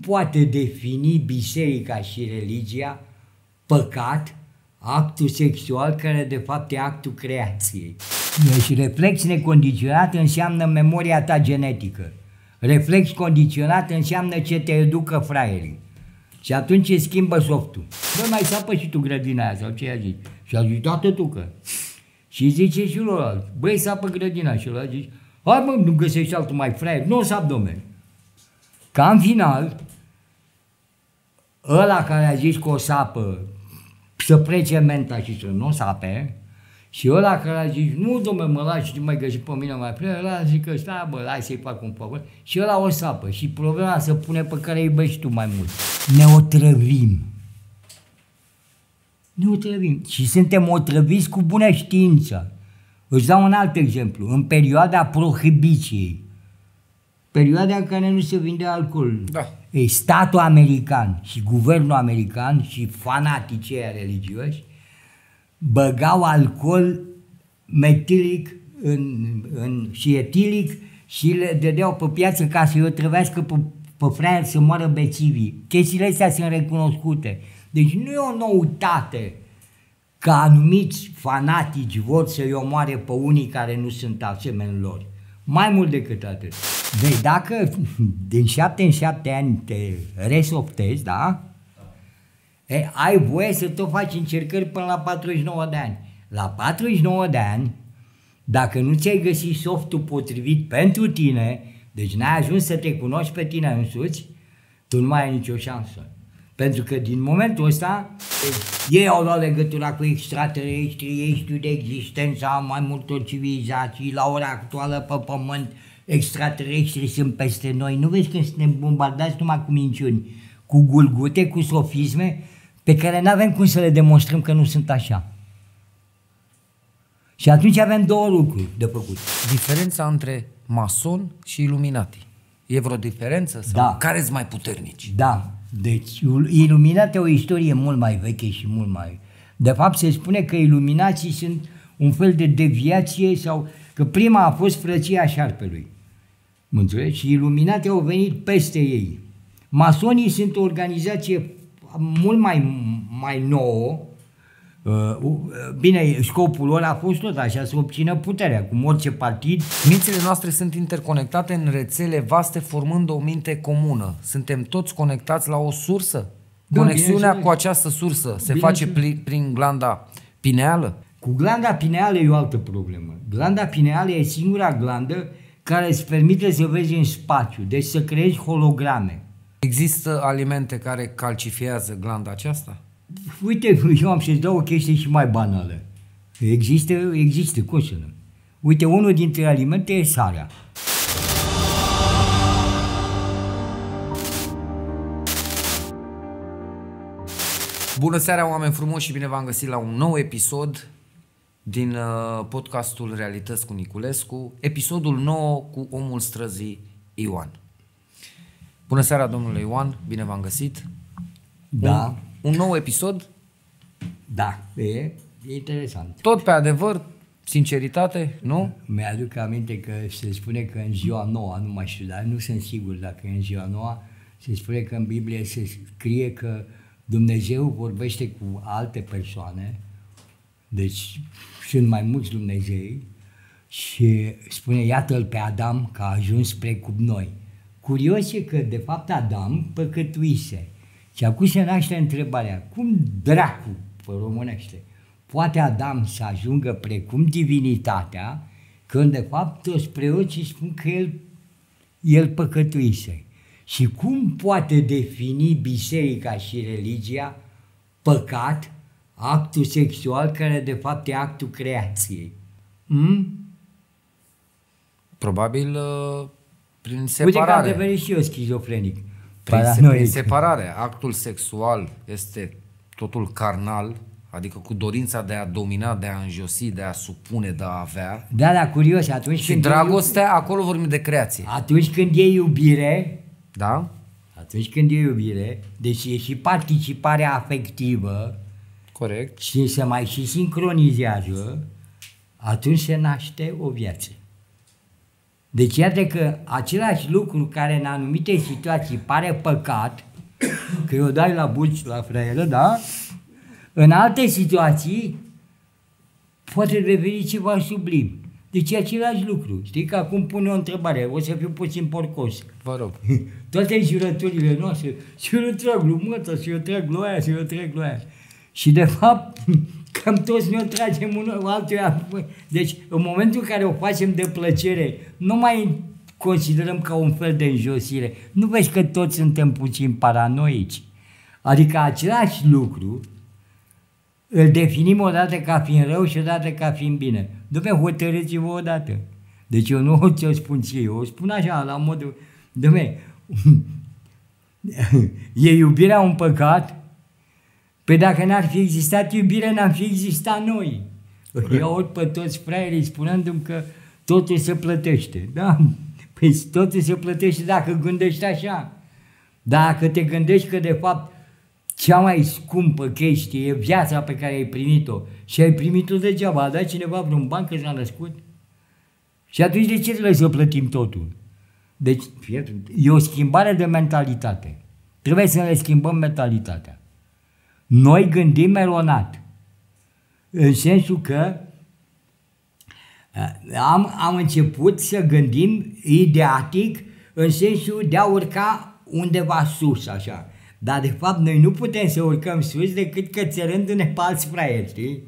poate defini biserica și religia păcat, actul sexual, care de fapt e actul creației. Deci reflex necondiționat înseamnă memoria ta genetică. Reflex condiționat înseamnă ce te educă fraierii. Și atunci îți schimbă softul. Bă, mai sapă și tu grădina aia sau ce i-a zis? Și a zis, toată tucă. Și zice și lui, băi, sapă grădina. Și lui zici, hai mă, nu găsești altul mai fraier, nu o sap, domnule. Ca în final, ăla care a zis că o sapă, să plece menta și să nu o sape, și ăla care a zis, nu, dom'le, mă lași, nu mai găsi pe mine mai prea, ăla zice, stai, bă, hai să-i fac un favor. Și ăla o sapă. Și problema se pune pe care iubești tu mai mult. Ne otrăvim. Ne otrăvim. Și suntem otrăviți cu bună știință. Îți dau un alt exemplu. În perioada prohibiției, perioada în care nu se vindea alcool, da. Ei, statul american și guvernul american și fanaticii religioși băgau alcool metilic și etilic și le dădeau pe piață ca să-i otrăvească pe fraier să moară bețivii. Chestiile astea sunt recunoscute. Deci nu e o noutate că anumiți fanatici vor să-i omoare pe unii care nu sunt asemeni lor. Mai mult decât atât. Deci dacă din 7 în 7 ani te resoftezi, da? E, ai voie să tot faci încercări până la 49 de ani. La 49 de ani, dacă nu ți-ai găsit softul potrivit pentru tine, deci n-ai ajuns să te cunoști pe tine însuți, tu nu mai ai nicio șansă. Pentru că din momentul ăsta, ei au luat legătura cu extraterestri, ei știu de existența mai multor civilizații, la ora actuală pe Pământ, extraterestri sunt peste noi. Nu vezi când suntem bombardați numai cu minciuni, cu gulgute, cu sofisme, pe care nu avem cum să le demonstrăm că nu sunt așa. Și atunci avem două lucruri de făcut. Diferența între mason și iluminati. E vreo diferență? Sau da. Care sunt mai puternici? Da. Deci, iluminati au o istorie mult mai veche și mult mai... De fapt, se spune că iluminații sunt un fel de deviație sau... Că prima a fost frăția șarpelui. Mă înțelegi? Și iluminati au venit peste ei. Masonii sunt o organizație mult mai nouă. Bine, scopul lor a fost tot așa, să obțină puterea, cum orice partid. Mințile noastre sunt interconectate în rețele vaste, formând o minte comună. Suntem toți conectați la o sursă? Da, conexiunea cu această sursă se face prin glanda pineală? Cu glanda pineală e o altă problemă. Glanda pineală e singura glandă care îți permite să vezi în spațiu, deci să creezi holograme. Există alimente care calcifiază glanda aceasta? Uite, eu am să-ți dau o chestie și mai banală. Există, cum să nu? Uite, unul dintre alimente e sarea. Bună seara, oameni frumoși, și bine v-am găsit la un nou episod din podcastul Realități cu Niculescu, episodul 9 cu omul străzii Ioan. Bună seara, domnule Ioan, bine v-am găsit. Da. Un nou episod? Da, e interesant. Tot pe adevăr, sinceritate, nu? Mi-aduc aminte că se spune că în ziua nouă, nu mai știu, dar nu sunt sigur dacă e în ziua nouă, se spune că în Biblie se scrie că Dumnezeu vorbește cu alte persoane, deci sunt mai mulți Dumnezei, și spune, iată-l pe Adam că a ajuns precum noi. Curios e că, de fapt, Adam păcătuise. Și acum se naște întrebarea, cum dracu, pe românește, poate Adam să ajungă precum divinitatea, când de fapt toți preoții spun că el păcătuise? Și cum poate defini biserica și religia păcat, actul sexual, care de fapt e actul creației? Probabil prin separare. Uite că am devenit și eu schizofrenic. Prin separare, actul sexual este totul carnal, adică cu dorința de a domina, de a înjosi, de a supune, de a avea. Da, da, curios. Atunci și când dragostea, acolo vorbim de creație. Atunci când e iubire, da? Atunci când e iubire, deci e și participarea afectivă. Corect. Și se mai și sincronizează, atunci se naște o viață. Deci iată că același lucru care în anumite situații pare păcat, că eu dai la buci la fraieră, da? În alte situații poate deveni ceva sublim. Deci e același lucru. Știi că acum pune o întrebare, o să fiu puțin porcos. Vă rog. Toate jurăturile noastre, și eu trag lui măta, și eu trag lui aia, și eu trag lui aia. Și de fapt, cam toți ne-o tragem unul altuia. Deci, în momentul în care o facem de plăcere, nu mai considerăm ca un fel de înjosire. Nu vezi că toți suntem puțin paranoici. Adică același lucru îl definim odată ca fiind rău și odată ca fiind bine. Dom'le, hotărâți-vă odată. Deci eu nu ți-o spun ție, eu o spun așa, la modul... Dom'le, e iubirea un păcat? Păi dacă n-ar fi existat iubire, n-am fi existat noi. Eu aud pe toți fraierii spunându-mi că totul se plătește. Da? Păi totul se plătește dacă gândești așa. Dacă te gândești că de fapt cea mai scumpă chestie e viața pe care ai primit-o și ai primit-o degeaba, a dat cineva vreun ban că s-a născut și atunci de ce trebuie să plătim totul? Deci e o schimbare de mentalitate. Trebuie să ne schimbăm mentalitatea. Noi gândim eronat, în sensul că am început să gândim ideatic, în sensul de a urca undeva sus, așa. Dar, de fapt, noi nu putem să urcăm sus decât că țărându-ne pe alți fraieri, știi?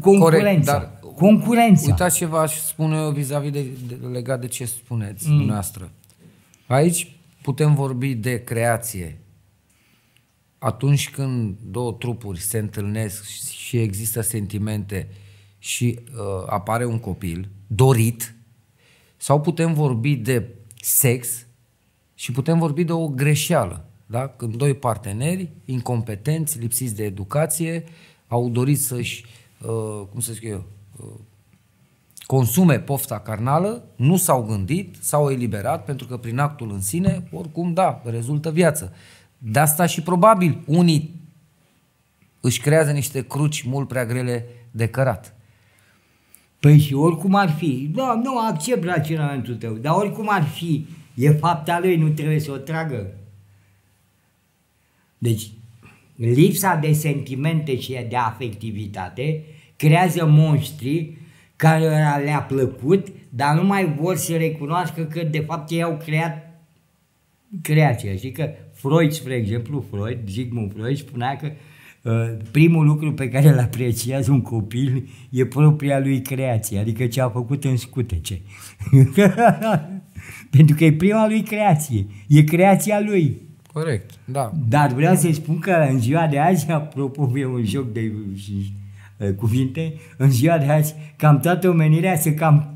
Concurența. Corect, dar concurența. Uitați ce v-aș spune eu vis-a-vis legat de ce spuneți dumneavoastră. Aici putem vorbi de creație. Atunci când două trupuri se întâlnesc și există sentimente și apare un copil dorit, sau putem vorbi de sex și putem vorbi de o greșeală, da? Când doi parteneri incompetenți, lipsiți de educație, au dorit să-și, cum să zic eu, consume pofta carnală, nu s-au gândit, s-au eliberat, pentru că prin actul în sine, oricum, da, rezultă viață. De asta și probabil unii își creează niște cruci mult prea grele de cărat. Păi și oricum ar fi, da, nu accept raționamentul tău, dar oricum ar fi, e fapta lui, nu trebuie să o tragă. Deci, lipsa de sentimente și de afectivitate creează monștri care le-a plăcut, dar nu mai vor să recunoască că de fapt ei au creat creația, știi că Freud, spre exemplu, Sigmund Freud spunea că primul lucru pe care îl apreciază un copil e propria lui creație, adică ce a făcut în scutece. Pentru că e prima lui creație, e creația lui. Corect, da. Dar vreau să spun că în ziua de azi, apropo, e un joc de cuvinte, în ziua de azi cam toată omenirea se cam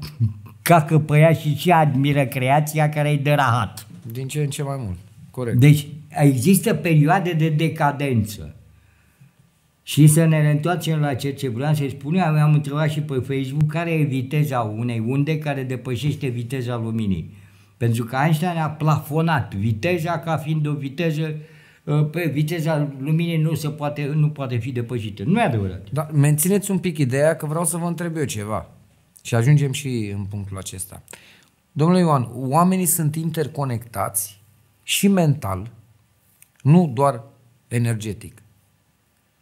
cacă pe ea și ce admiră creația care îi dă rahat. Din ce în ce mai mult. Corect. Deci există perioade de decadență. Și să ne reîntoarcem la ce vreau să spun, am întrebat și pe Facebook care e viteza unei unde care depășește viteza luminii. Pentru că Einstein a plafonat viteza ca fiind o viteză, pe viteza luminii nu poate fi depășită. Nu e adevărat. Dar mențineți un pic ideea că vreau să vă întreb eu ceva. Și ajungem și în punctul acesta. Domnule Ioan, oamenii sunt interconectați și mental, nu doar energetic.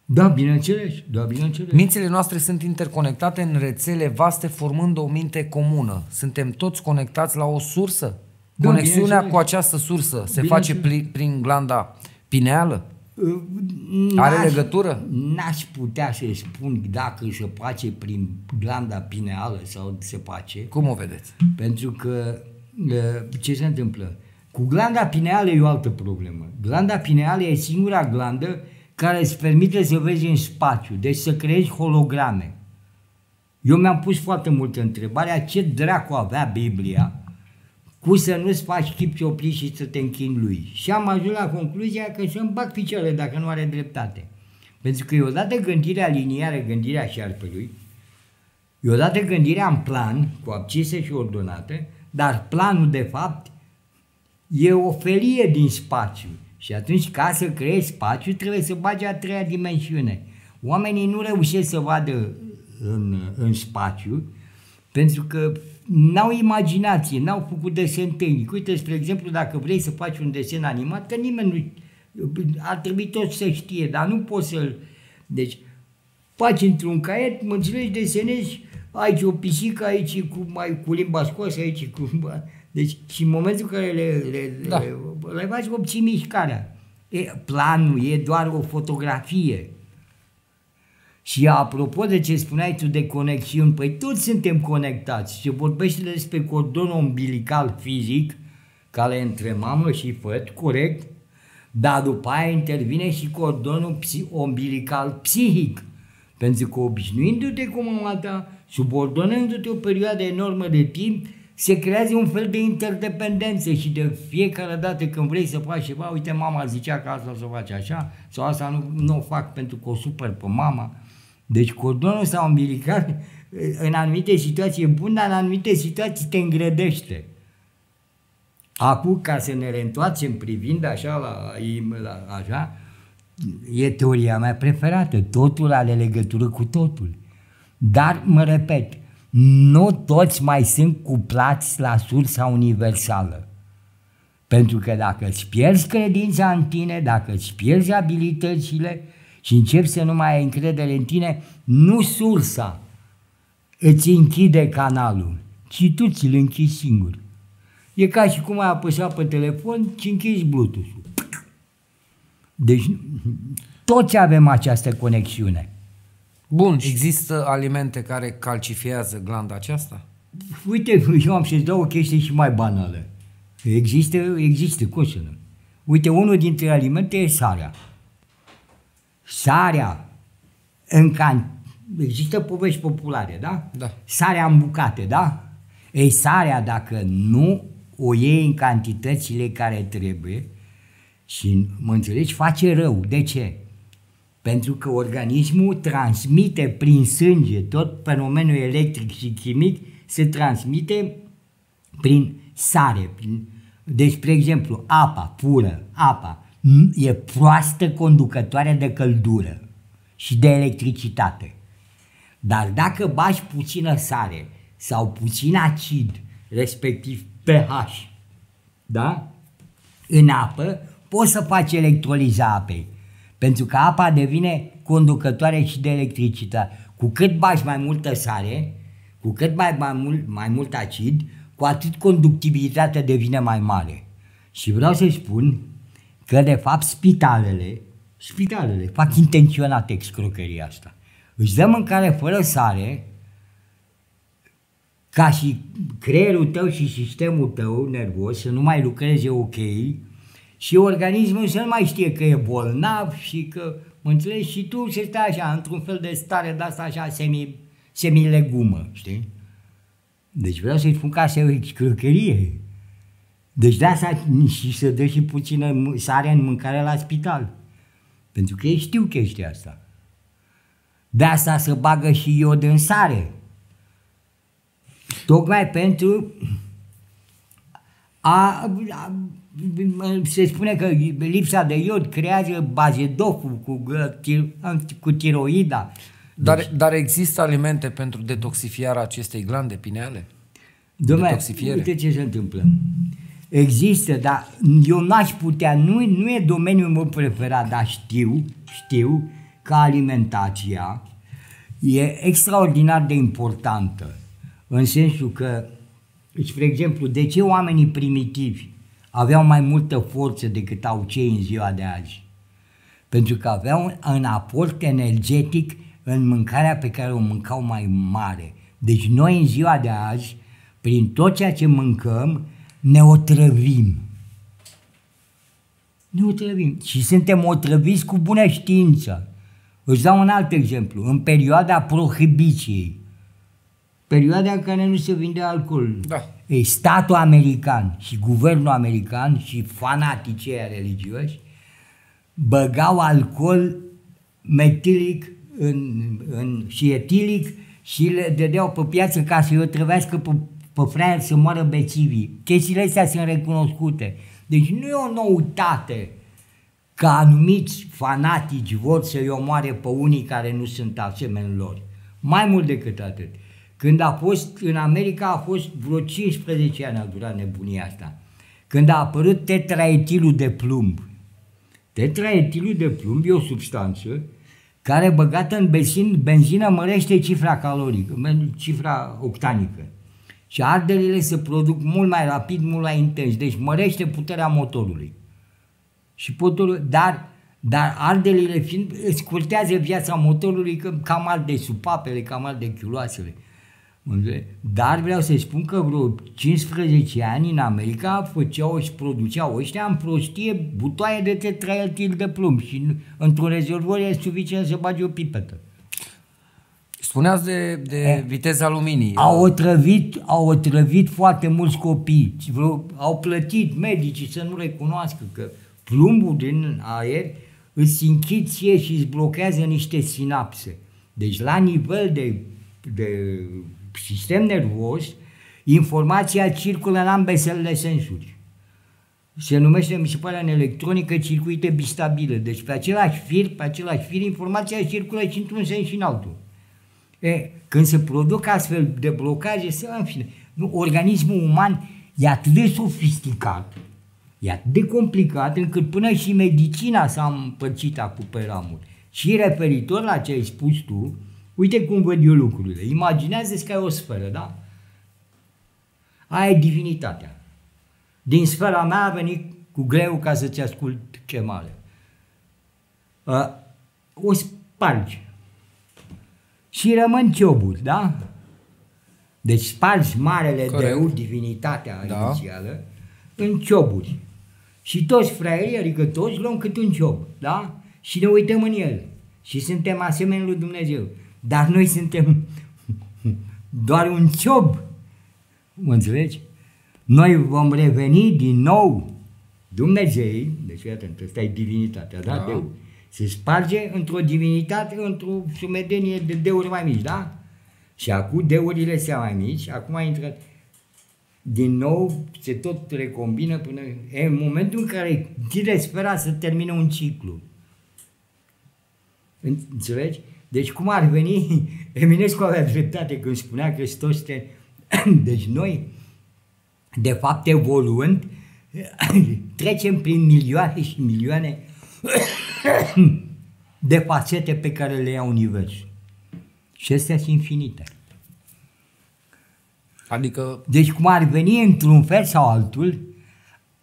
Da, bineînțeles, da, bineînțeles. Mințile noastre sunt interconectate în rețele vaste, formând o minte comună. Suntem toți conectați la o sursă. Da, conexiunea cu această sursă se face prin glanda pineală? Are legătură? N-aș putea să spun dacă se face prin glanda pineală sau se face. Cum o vedeți? Pentru că ce se întâmplă? Cu glanda pineală e o altă problemă. Glanda pineală e singura glandă care îți permite să vezi în spațiu, deci să creezi holograme. Eu mi-am pus foarte multă întrebarea ce dracu avea Biblia cu să nu-ți faci chip și opri și să te închini lui. Și am ajuns la concluzia că să-mi bag picioarele dacă nu are dreptate. Pentru că e odată gândirea liniară, gândirea șarpelui, e odată gândirea în plan, cu abscise și ordonată, dar planul de fapt e o felie din spațiu și atunci ca să creezi spațiu trebuie să bagi a treia dimensiune. Oamenii nu reușesc să vadă în spațiu pentru că n-au imaginație, n-au făcut desen tehnic. Uite, spre exemplu, dacă vrei să faci un desen animat, că nimeni nu... ar trebui tot să știe, dar nu poți să-l... Deci, faci într-un caiet, mă înțelegi, desenezi aici o pisică, aici cu limba scoasă, aici cu... Deci, și în momentul în care le faci, obții mișcarea. E, planul e doar o fotografie. Și apropo de ce spuneai tu de conexiuni, păi toți suntem conectați. Se vorbește despre cordonul umbilical fizic, care e între mamă și făt, corect, dar după aia intervine și cordonul umbilical psihic. Pentru că obișnuindu-te cu mama ta, subordonându-te o perioadă enormă de timp, se creează un fel de interdependență și de fiecare dată când vrei să faci ceva, uite, mama zicea că asta o face așa, sau asta nu o fac pentru că o supăr pe mama. Deci cordonul ăsta umbilical în anumite situații e bun, dar în anumite situații te îngrădește. Acum, ca să ne reîntoarcem privind așa, așa, e teoria mea preferată. Totul are legătură cu totul. Dar, mă repet, nu toți mai sunt cuplați la sursa universală. Pentru că dacă îți pierzi credința în tine, dacă îți pierzi abilitățile și începi să nu mai ai încredere în tine, nu sursa îți închide canalul, ci tu ți-l închizi singur. E ca și cum ai apăsat pe telefon și închizi Bluetooth-ul. Deci toți avem această conexiune. Bun, există alimente care calcifiază glanda aceasta? Uite, eu am să-ți dau o chestie și mai banală. Există, cum să nu? Uite, unul dintre alimente e sarea. Sarea, există povești populare, da? Da. Sarea în bucate, da? Ei, sarea, dacă nu o iei în cantitățile care trebuie, și mă înțelegi, face rău. De ce? Pentru că organismul transmite prin sânge, tot fenomenul electric și chimic se transmite prin sare. Deci, spre exemplu, apa pură, apa, e proastă conducătoare de căldură și de electricitate. Dar dacă bagi puțină sare sau puțin acid, respectiv pH, da? În apă, poți să faci electroliza apei. Pentru că apa devine conducătoare și de electricitate. Cu cât bagi mai multă sare, cu cât mai mult acid, cu atât conductivitatea devine mai mare. Și vreau să spun că, de fapt, spitalele fac intenționat excrocăria asta. Îți dă mâncare fără sare, ca și creierul tău și sistemul tău nervos să nu mai lucreze ok, și organismul să nu mai știe că e bolnav și că, mă înțelegi, și tu să stai așa, într-un fel de stare de asta așa, semi-legumă, știi? Deci vreau să-i spun că asta e o excrocărie. Deci de asta și să dă și puțină sare în mâncare la spital. Pentru că ei știu chestia asta. De asta se bagă și iod în sare. Tocmai pentru a se spune că lipsa de iod creează bazedoful cu tiroida. Dar există alimente pentru detoxifierea acestei glande pineale? Dom'le, uite ce se întâmplă. Există, dar eu n-aș putea, nu e domeniul meu preferat, dar știu că alimentația e extraordinar de importantă. În sensul că, spre exemplu, de ce oamenii primitivi aveau mai multă forță decât au cei în ziua de azi? Pentru că aveau un aport energetic în mâncarea pe care o mâncau mai mare. Deci noi în ziua de azi, prin tot ceea ce mâncăm, ne otrăvim. Ne otrăvim. Și suntem otrăviți cu bună știință. Îți dau un alt exemplu. În perioada prohibiției, perioada în care nu se vindea alcool. Da. Ei, statul american și guvernul american și fanaticii religioși băgau alcool metilic și etilic și le dădeau pe piață ca să-i otrăvească pe fraier să moară bețivii. Chestiile astea sunt recunoscute. Deci nu e o noutate că anumiți fanatici vor să-i omoare pe unii care nu sunt asemeni lor. Mai mult decât atât. Când a fost în America, a fost vreo 15 ani a durat nebunia asta. Când a apărut tetraetilul de plumb. Tetraetilul de plumb e o substanță care, băgată în benzină, mărește cifra calorică, cifra octanică. Și arderile se produc mult mai rapid, mult mai intens. Deci mărește puterea motorului. Și motorul, dar arderile fiind, scurtează viața motorului, că cam arde supapele, cam arde chiuloasele. Dar vreau să spun că vreo 15 ani în America făceau și produceau ăștia în prostie butoaie de tetraetil de plumb și într-un rezervor e suficient să bagi o pipetă. Spuneați de viteza luminii. Au otrăvit foarte mulți copii, au plătit medicii să nu recunoască că plumbul din aer îți închiție și îți blochează niște sinapse. Deci la nivel de sistem nervos, informația circulă în ambele sensuri. Se numește, mi se pare, în electronică, circuite bistabile. Deci pe același fir, informația circulă și într-un sens și în altul. Când se produc astfel de blocaje, organismul uman e atât de sofisticat, e atât de complicat, încât până și medicina s-a împărțit acum pe ramuri. Și referitor la ce ai spus tu, uite cum văd eu lucrurile. Imaginează-ți că ai o sferă, da? Aia e divinitatea. Din sfera mea a venit cu greu ca să-ți ascult chemarea. O spargi. Și rămân cioburi, da? Deci spargi marele deu, divinitatea inițială, în cioburi. Și toți fraierii, adică toți, luăm cât un ciob, da? Și ne uităm în el. Și suntem asemenea lui Dumnezeu. Dar noi suntem doar un ciob, mă înțelegi? Noi vom reveni din nou Dumnezeu, deci iată, asta e divinitatea, da? Deul. Se sparge într-o divinitate, într-o sumedenie de deuri mai mici, da? Și acum deurile sunt mai mici, acum intră, din nou se tot recombină până în momentul în care ține sfera să termine un ciclu. Înțelegi? Deci cum ar veni, Eminescu avea dreptate când spunea că deci noi, de fapt evoluând, trecem prin milioane și milioane de fațete pe care le ia Universul. Și astea sunt infinite. Adică... Deci cum ar veni într-un fel sau altul,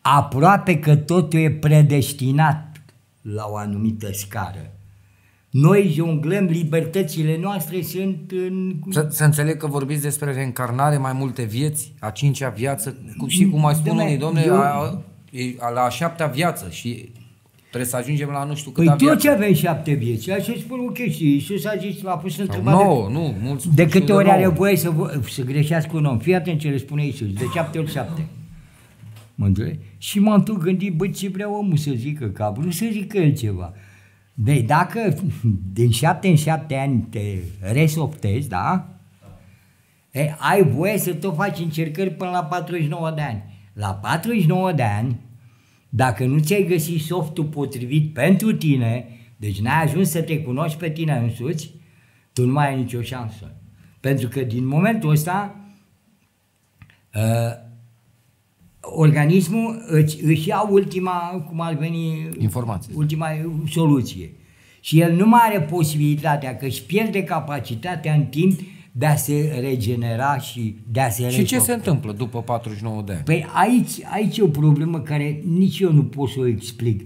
aproape că totul e predestinat la o anumită scară. Noi jonglăm, libertățile noastre sunt în... Să înțeleg că vorbiți despre reîncarnare, mai multe vieți, a 5-a viață, și cum mai spun unii, domne, la a 7-a viață și trebuie să ajungem la nu știu câta viață. Păi toți avem 7 vieți, așa spun o chestie, Iisus a zis, l-a pus întrebare. De câte ori are voie să greșească un om, fii atent ce le spune Iisus, de 7 ori 7. Mă înțeleg? Și m-am tot gândit, băi, ce vrea omul să zică, că a vrut să zică el ceva. Deci dacă din 7 în 7 ani te resoptezi, da? Ai voie să tot faci încercări până la 49 de ani. La 49 de ani, dacă nu ți-ai găsit softul potrivit pentru tine, deci n-ai ajuns să te cunoști pe tine însuți, tu nu mai ai nicio șansă. Pentru că din momentul ăsta, organismul își ia ultima, cum ar veni, informație, ultima soluție. Și el nu mai are posibilitatea, că își pierde capacitatea în timp de a se regenera și de a se regenera. Și ce se întâmplă după 49 de ani? Păi aici e o problemă care nici eu nu pot să o explic.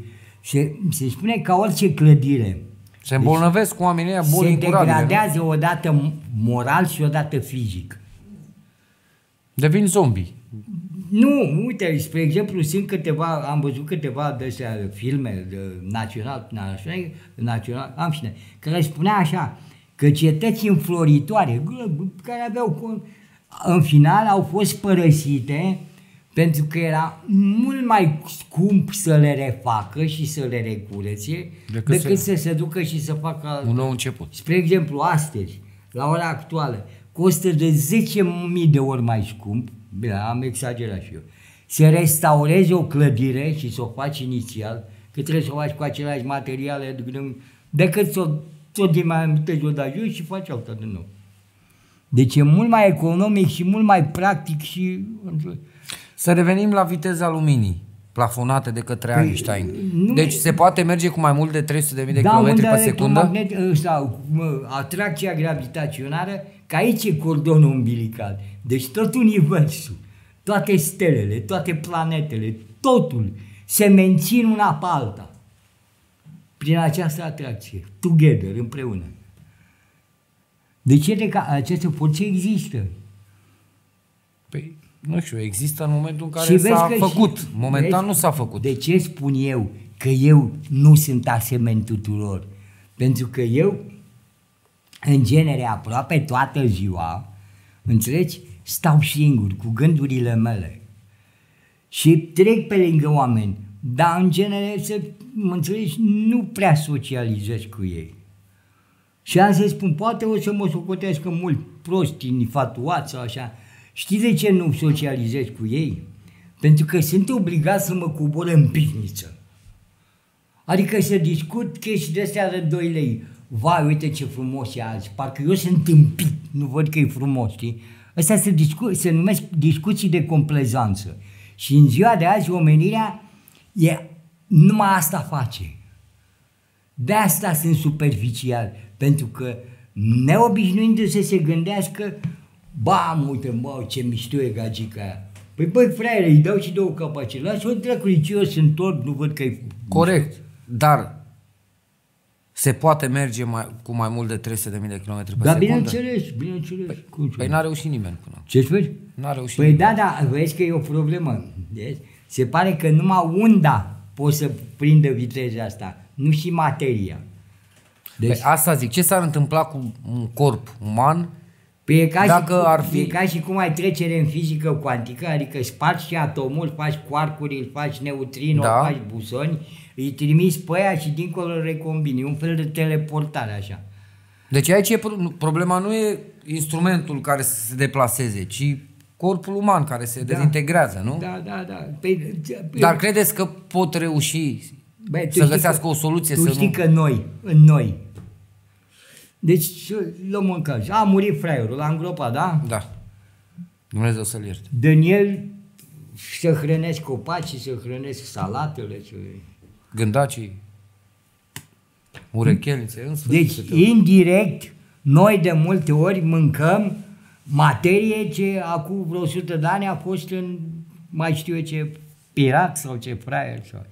Se spune ca orice clădire. Se îmbolnăvesc cu oamenii ăia boli incurabile. Se degradează odată moral și odată fizic. Devin zombii. Nu, uite, spre exemplu, am văzut câteva de astea filme naționale, care spunea așa, că cetăți înfloritoare, care aveau, în final au fost părăsite pentru că era mult mai scump să le refacă și să le recurețe decât să se ducă și să facă un nou început. Spre exemplu, astăzi, la ora actuală, costă de 10.000 de ori mai scump. Bine, am exagerat și eu. Se restaureze o clădire și să o faci inițial, că trebuie să o faci cu aceleași materiale, decât să o dimamitezi, o dai jos și faci alta din nou. Deci e mult mai economic și mult mai practic și... Să revenim la viteza luminii, plafonată de către Einstein. Deci se poate merge cu mai mult de 300.000 de km pe secundă? Sau atracția gravitațională, că aici e cordonul umbilical. Deci tot universul, toate stelele, toate planetele, totul se mențin una pe alta prin această atracție, together, împreună. Deci ele ca aceste forțe există. Păi, nu știu, există în momentul în care s-a făcut. Momentan nu s-a făcut. De ce spun eu că eu nu sunt asemeni tuturor? Pentru că eu, în genere, aproape toată ziua, înțelegi, stau singur cu gândurile mele și trec pe lângă oameni, dar în genere, să mă înțelegi, nu prea socializez cu ei. Și azi spun, poate o să mă socotească mult prost, infatuat sau așa. Știi de ce nu socializez cu ei? Pentru că sunt obligat să mă cobor în pivniță. Adică să discut chestii de-astea de 2 lei. Vai, uite ce frumos e azi, parcă eu sunt împit, nu văd că e frumos, știi? Astea se numesc discuții de complezanță. Și în ziua de azi omenirea e, numai asta face. De asta sunt superficial, pentru că neobișnuindu-se se gândească, bam, uite, bă, ce mișto e gagica aia. Păi băi, fraiere, îi dau și două capace, las-o dracului, ce eu sunt orb, nu văd că e... Corect, dar se poate merge cu mai mult de 300.000 de km pe secundă? Da, bineînțeles, bineînțeles. Păi n-a reușit nimeni până. Ce spui? N-a reușit nimeni. Păi da, da, vezi că e o problemă. Deci, se pare că numai unda poate să prindă viteza asta, nu și materia. Deci, asta zic, ce s-ar întâmpla cu un corp uman dacă ar fi... E ca și cum ai trecere în fizică cuantică, adică spargi și atomul, faci quarcuri, îl faci neutrino, da, faci busoni, îi trimiți pe aia și dincolo recombini, un fel de teleportare așa. Deci aici e problema, nu e instrumentul care să se deplaseze, ci corpul uman care se dezintegrează, nu? Da, da, da. Păi, dar credeți că pot reuși... Băi, să găsească o soluție, să știi că noi, în noi. Deci, luăm un caz. A murit fraierul, l-a îngropat, da? Da. Dumnezeu să-l ierte. Daniel, să hrănesc copacii, să hrănesc salatele. Să... Gândacii, urechelițe, în sfârșit. Deci, indirect, noi de multe ori mâncăm materie ce acum vreo 100 de ani a fost în, mai știu eu ce, pirat sau ce fraier sau...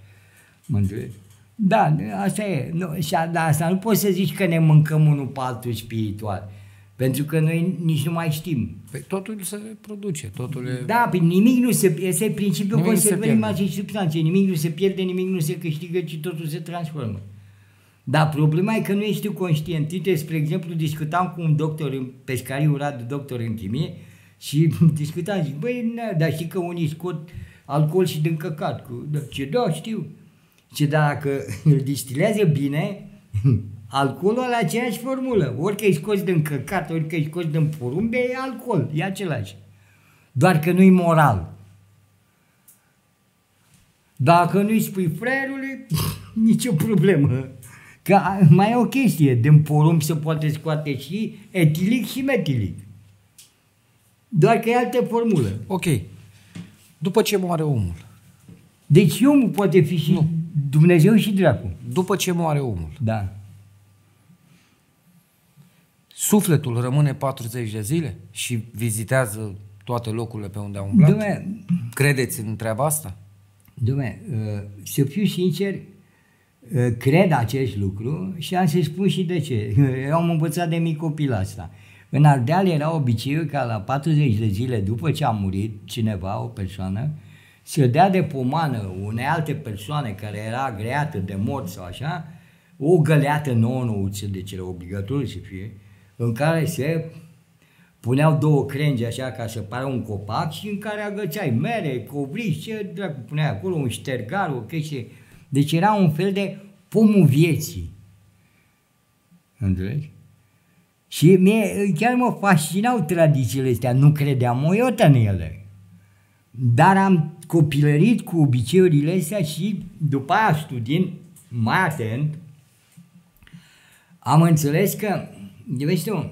Mântuiesc. Da, asta e. Nu, și asta nu poți să zici că ne mâncăm unul pe altul spiritual. Pentru că noi nici nu mai știm. Păi totul se reproduce, totul e... Da, păi nimic nu se pierde. Este principiul conservării masei și substanței. Nimic nu se pierde, nimic nu se câștigă, ci totul se transformă. Dar problema e că nu ești tu conștient. Uite, spre exemplu, discutam cu un doctor, pescariu Radu, doctor în chimie, și discutam, zic, băi, dar știi că unii scot alcool și din căcat. Ce, da, știu. Și dacă îl distilează bine, alcoolul are aceeași formulă. Ori că-i scoți din căcat, ori că-i scoți din porumbe, e alcool, e același. Doar că nu-i moral. Dacă nu-i spui fraierului, nicio problemă. Că mai e o chestie, din porumb se poate scoate și etilic și metilic. Doar că e altă formulă. Ok. După ce moare omul? Deci omul poate fi și... Nu. Dumnezeu și dracu. După ce moare omul. Da. Sufletul rămâne 40 de zile și vizitează toate locurile pe unde a umblat? Credeți în treaba asta? Să fiu sincer, cred acest lucru și am să spun și de ce. Eu am învățat de mic copil asta. În Ardeal era obiceiul ca la 40 de zile după ce a murit cineva, o persoană, să dea de pomană unei alte persoane care era agreată de mort sau așa, o găleată nouă-nouță, deci era obligatoriu să fie, în care se puneau două crengi așa ca să pară un copac și în care agățai mere, covrici, ce dracu puneai acolo, un ștergar, o chestie. Deci era un fel de pomul vieții. Înțelegi? Și mie chiar mă fascinau tradițiile astea, nu credeam o iotă în ele. Dar am copilărit cu obiceiurile astea și după aia studiind mai atent, am înțeles că, vezi tu,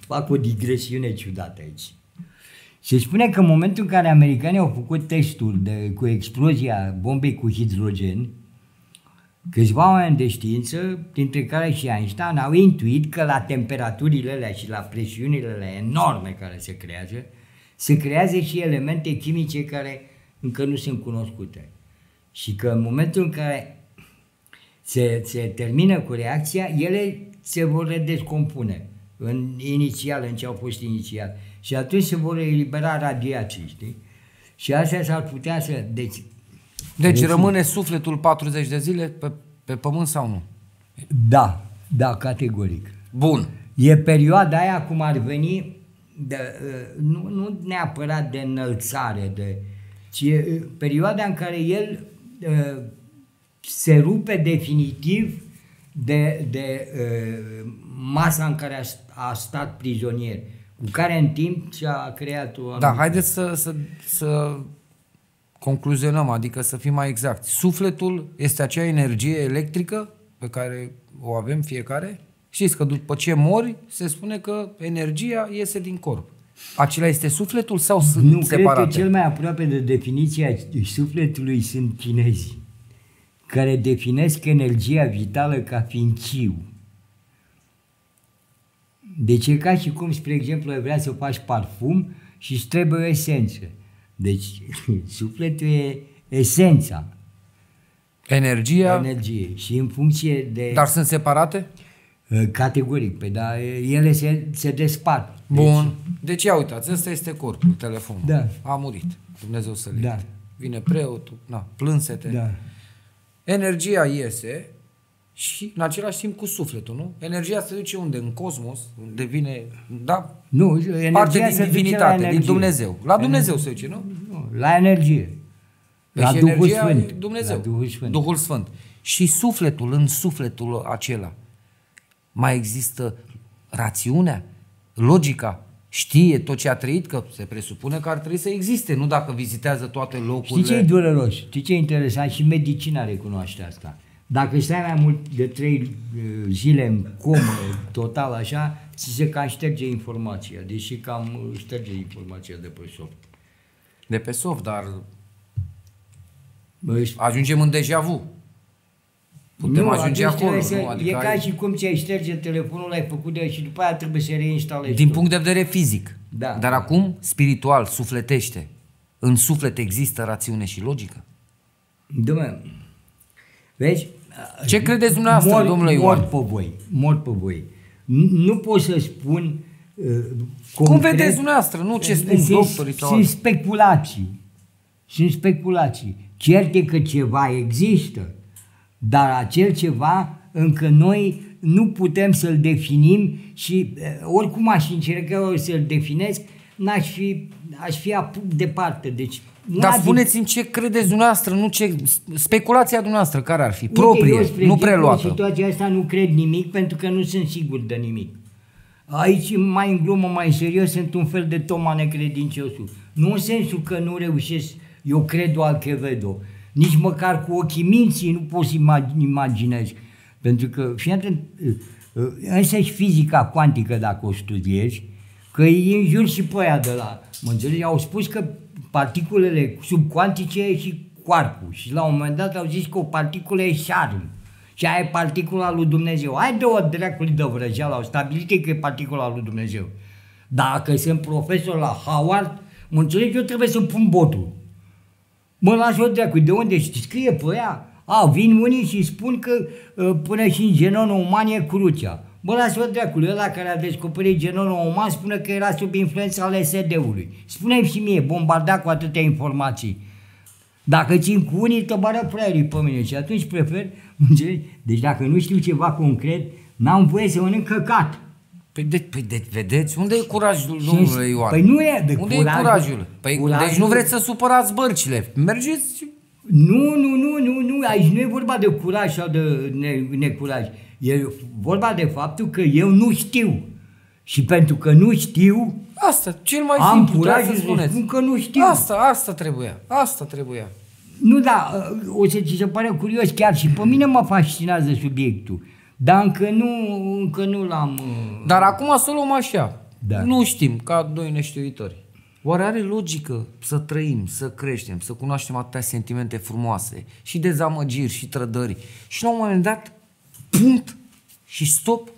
Fac o digresiune ciudată aici. Se spune că în momentul în care americanii au făcut testul cu explozia bombei cu hidrogen, câțiva oameni de știință, dintre care și Einstein, au intuit că la temperaturile alea și la presiunile alea enorme care se creează, se creează și elemente chimice care încă nu sunt cunoscute. Și că în momentul în care se termină cu reacția, ele se vor descompune în ce au fost inițial. Și atunci se vor elibera radiații, știi? Și astea s-ar putea să... Deci rămâne sufletul 40 de zile pe pământ sau nu? Da, da, categoric. Bun. E perioada aia cum ar veni, nu neapărat de înălțare, ci perioada în care el se rupe definitiv de masa în care a stat prizonier, cu care în timp și-a creat o... Da, haideți să concluzionăm, adică să fim mai exacti. Sufletul este acea energie electrică pe care o avem fiecare. Știți că după ce mori, se spune că energia iese din corp. Acela este sufletul sau sunt separate? Cred că cel mai aproape de definiția sufletului sunt chinezii, care definesc energia vitală ca fiind chiu. Deci e ca și cum, spre exemplu, vrea să faci parfum și îți trebuie o esență. Deci sufletul e esența. Energie. Și în funcție de... Dar sunt separate? Categoric, dar ele se despart. Bun. Deci ia uitați, ăsta este corpul, telefonul. Da. A murit. Dumnezeu să-l ierte. Da. Vine preotul, na, plânsete. Da. Energia iese și în același timp cu sufletul, nu? Energia se duce unde? În cosmos, devine, da? Nu, parte din divinitate, din Dumnezeu. La Dumnezeu se duce, nu? Nu, la energie. Deci la Duhul Sfânt. Dumnezeu. La Duhul Sfânt. Duhul Sfânt. Și sufletul, în sufletul acela, mai există rațiunea, logica, știe tot ce a trăit, că se presupune că ar trebui să existe, nu dacă vizitează toate locurile. Știi ce e dureros? Știi ce e interesant? Și medicina recunoaște asta. Dacă stai mai mult de 3 zile în comă, total așa, ți se cam șterge informația, deși cam șterge informația de pe soft. De pe soft, dar ajungem în deja vu. Putem ajunge acolo. Adică e ca și cum ți-ai șterge telefonul, l-ai făcut și după aia trebuie să reinstalezi. Din punct de vedere fizic. Da. Dar acum, spiritual, sufletește. În suflet există rațiune și logică? Dom'le, vezi? Ce credeți dumneavoastră, domnule Ioan? Mor pe voi. Nu pot să spun... Cum vedeți dumneavoastră? Nu ce spun doctorii sau... Sunt speculații. Cert e că ceva există. Dar acel ceva încă noi nu putem să-l definim și oricum aș încerca să-l definesc, aș fi departe. Deci, dar spuneți-mi ce credeți dumneavoastră, nu ce... Speculația dumneavoastră care ar fi? Uite, proprie, eu, nu preluată. În situația asta nu cred nimic pentru că nu sunt sigur de nimic. Aici, mai în glumă, mai în serios, sunt un fel de Toma necredinciosul. Nu în sensul că nu reușesc, eu cred o alchevedo. Nici măcar cu ochii minții nu poți imaginezi. Pentru că, fii atent, însăși fizica cuantică, dacă o studiezi, că e în jur și pe aia de la... Mă înțelegi? Au spus că particulele subcuantice e și quarkul. Și la un moment dat au zis că o particulă e șarm. Și aia e particula lui Dumnezeu. Hai de-o dracului de vrăjeală, au stabilit că e particula lui Dumnezeu. Dacă sunt profesor la Howard, mă înțelegi, eu trebuie să pun botul. Mă las o dracu, de unde scrie pe ea? Vin unii și spun că până și în genonul uman e crucea. Mă las o dracu, ăla care a descoperit genonul uman spune că era sub influența ale LSD-ului. Spune-mi și mie, bombarda cu atâtea informații. Dacă țin cu unii, te bară fraierii pe mine și atunci prefer, înțelegi? Deci dacă nu știu ceva concret, n-am voie să mănânc căcat. Păi vedeți, unde e curajul, domnule Ioan? Păi nu e de unde curajul. E curajul? Păi curajul. Deci nu vreți să supărați bărcile. Mergeți? Nu, aici nu e vorba de curaj sau de necuraj. E vorba de faptul că eu nu știu. Și pentru că nu știu, asta, cel mai am simplu, curajul să spuneți că nu știu. Asta trebuia. Nu, da, o să ți se pare curios, chiar și pe mine mă fascinează subiectul. Dar încă nu l-am... Dar acum să o luăm așa. Da. Nu știm, ca doi neștiuitori. Oare are logică să trăim, să creștem, să cunoaștem atâtea sentimente frumoase și dezamăgiri și trădări și la un moment dat, punct și stop?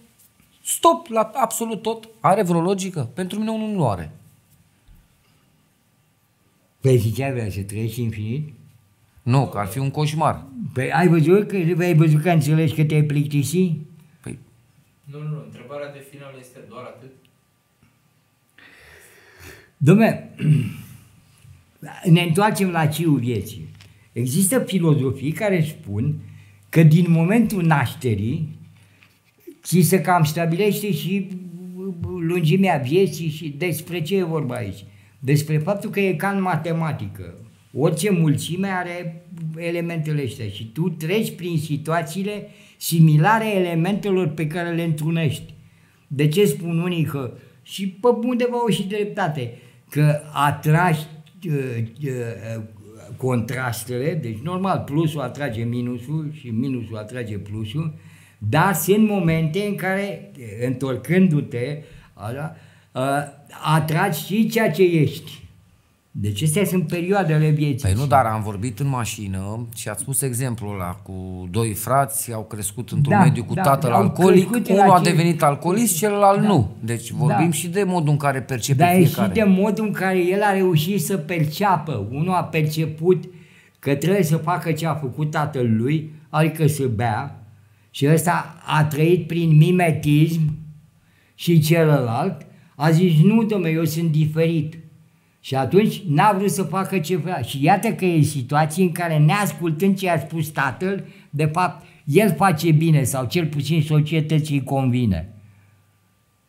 Stop la absolut tot? Are vreo logică? Pentru mine unul nu are. Păi și ce avea, să trăiești infinit? Nu, că ar fi un coșmar. Păi ai văzut că înțelegi că te-ai plictisit? Păi... Nu, întrebarea de final este doar atât. Dom'le, ne întoarcem la ciul vieții. Există filozofii care spun că din momentul nașterii ți se cam stabilește și lungimea vieții și despre ce e vorba aici? Despre faptul că e ca în matematică. Orice mulțime are elementele astea și tu treci prin situațiile similare elementelor pe care le întrunești. De ce spun unii că, și pe undeva au și dreptate, că atragi contrastele, deci normal, plusul atrage minusul și minusul atrage plusul, dar sunt momente în care, întorcându-te, atragi și ceea ce ești. Deci astea sunt perioadele vieții. Păi nu, dar am vorbit în mașină și ați spus exemplul ăla cu doi frați, au crescut într-un mediu cu tatăl alcoolic, unul a devenit alcoolist, celălalt nu. Deci vorbim și de modul în care percepe fiecare. Dar și de modul în care el a reușit să perceapă. Unul a perceput că trebuie să facă ce a făcut tatăl lui, adică să bea, și ăsta a trăit prin mimetism, și celălalt a zis, nu, dom'le, eu sunt diferit. Și atunci n-a vrut să facă ce vrea. Și iată că e situații în care, neascultând ce a spus tatăl, de fapt, el face bine sau cel puțin societății îi convine.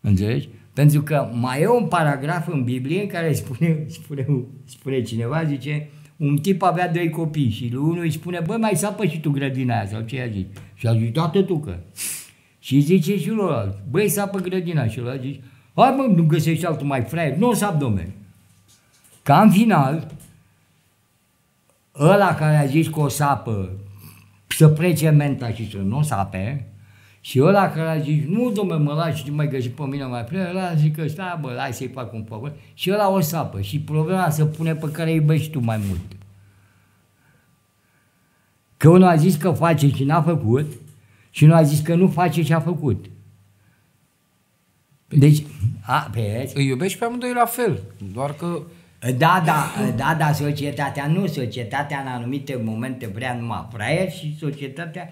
Înțelegi? Pentru că mai e un paragraf în Biblie în care spune cineva, zice, un tip avea doi copii și lui unul îi spune, băi, mai sapă și tu grădina aia sau ce i-a zis. Și a zis, da, tătucă. Și zice și lui ăla, băi, sapă grădina. Și ăla zice, hai mă, nu găsești altul mai fraier, nu o sap, domnule. Ca în final, ăla care a zis că o sapă, să plece menta și să nu o sape, și ăla care a zis, nu, dom'le, mă lași, nu mai găsi pe mine mai prea, ăla zice, stai, bă, hai să-i fac un favor, și ăla o sapă, și problema se pune pe care iubești tu mai mult. Că unul a zis că face și n-a făcut, și unul a zis că nu face și a făcut. Deci, îi iubești pe amândoi la fel, doar că... Da, societatea nu, societatea în anumite momente vrea numai fraier și societatea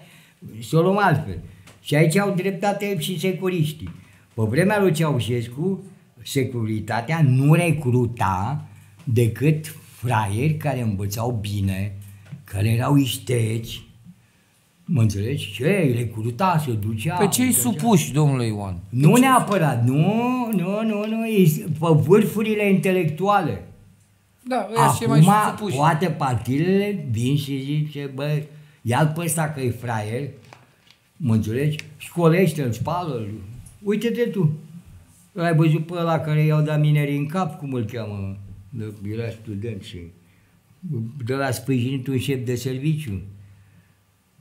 să o luăm altfel. Și aici au dreptate și securiștii. Pe vremea lui Ceaușescu, securitatea nu recruta decât fraieri care învățau bine, care erau ișteci, mă înțelegi? Ce? Îi recruta, se ducea... Pe cei supuși, domnule Ioan? Nu neapărat, nu, pe vârfurile intelectuale. Da, acum toate partidele vin și zice, băi, ia-l pe ăsta că e fraier, mă înțelegi? Școlește-l, spală-l, uite-te tu. L-ai văzut pe ăla care i-au dat minerii în cap, cum îl cheamă? Era student și de la sprijinit un șef de serviciu.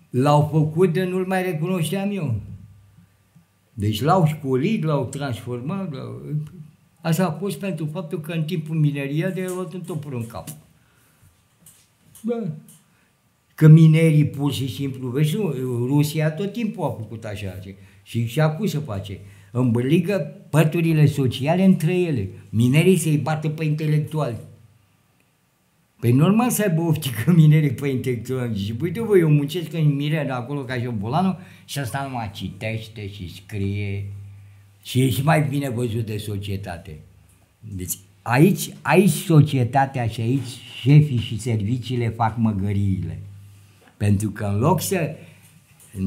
L-au făcut de nu-l mai recunoșteam eu. Deci l-au școlit, l-au transformat, Asta a fost pentru faptul că în timpul mineria de-a luat un topor în cap. Da. Că minerii pur și simplu, vezi, Rusia tot timpul a făcut așa și acum se face. Îmbârligă păturile sociale între ele. Minerii se-i bată pe intelectuali. Păi normal să aibă optică minerii pe intelectuali. Și uite, voi, eu muncesc în Mirena acolo ca și o bolană și asta numai citește și scrie. Și e și mai bine văzut de societate. Deci aici societatea și aici șefii și serviciile fac măgăriile. Pentru că în loc să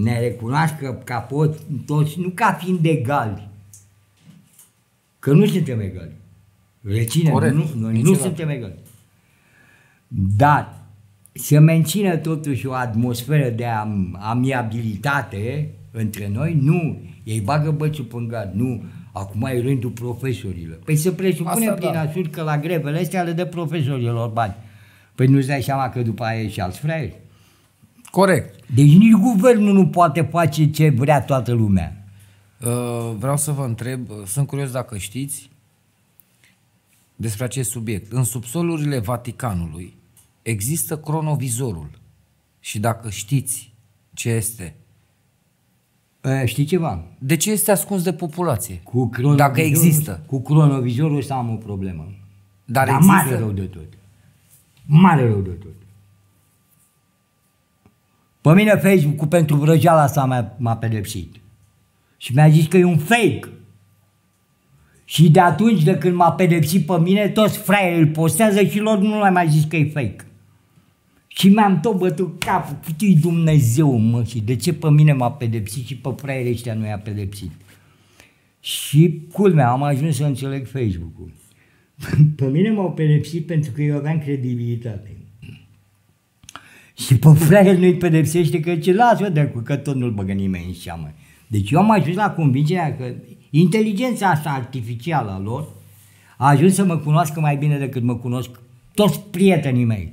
ne recunoască ca toți, nu ca fiind egali, că nu suntem egali. Reținem, noi nu suntem egali. Dar să mențină totuși o atmosferă de amiabilitate între noi, nu. Ei bagă bățul pe gard, nu. Acum e rândul profesorilor. Păi se presupune prin asur că la grevele astea le dă profesorilor bani. Păi nu-ți dai seama că după aia e și alți fraieri? Corect. Deci nici guvernul nu poate face ce vrea toată lumea. Vreau să vă întreb, sunt curios dacă știți despre acest subiect. În subsolurile Vaticanului există cronovizorul. Și dacă știți ce este... Știi ceva? De ce este ascuns de populație? Cu dacă există. Cu cronovizorul ăsta am o problemă. Dar există? Mare rău de tot. Mare rău de tot. Pe mine Facebook-ul pentru vrăjeala asta m-a pedepsit. Și mi-a zis că e un fake. Și de atunci, de când m-a pedepsit pe mine, toți fraierii îl postează și lor nu le-am mai zis că e fake. Și mi-am tot bătut capul, cât-i Dumnezeu, mă, și de ce pe mine m-a pedepsit și pe fraierii ăștia nu i-a pedepsit. Și culmea, am ajuns să înțeleg Facebook-ul. Pe mine m-au pedepsit pentru că eu aveam credibilitate. Și pe fraier nu-i pedepsește că ce lasă de că tot nu-l băgă nimeni în seamă. Deci eu am ajuns la convingerea că inteligența asta artificială a lor a ajuns să mă cunoască mai bine decât mă cunosc toți prietenii mei.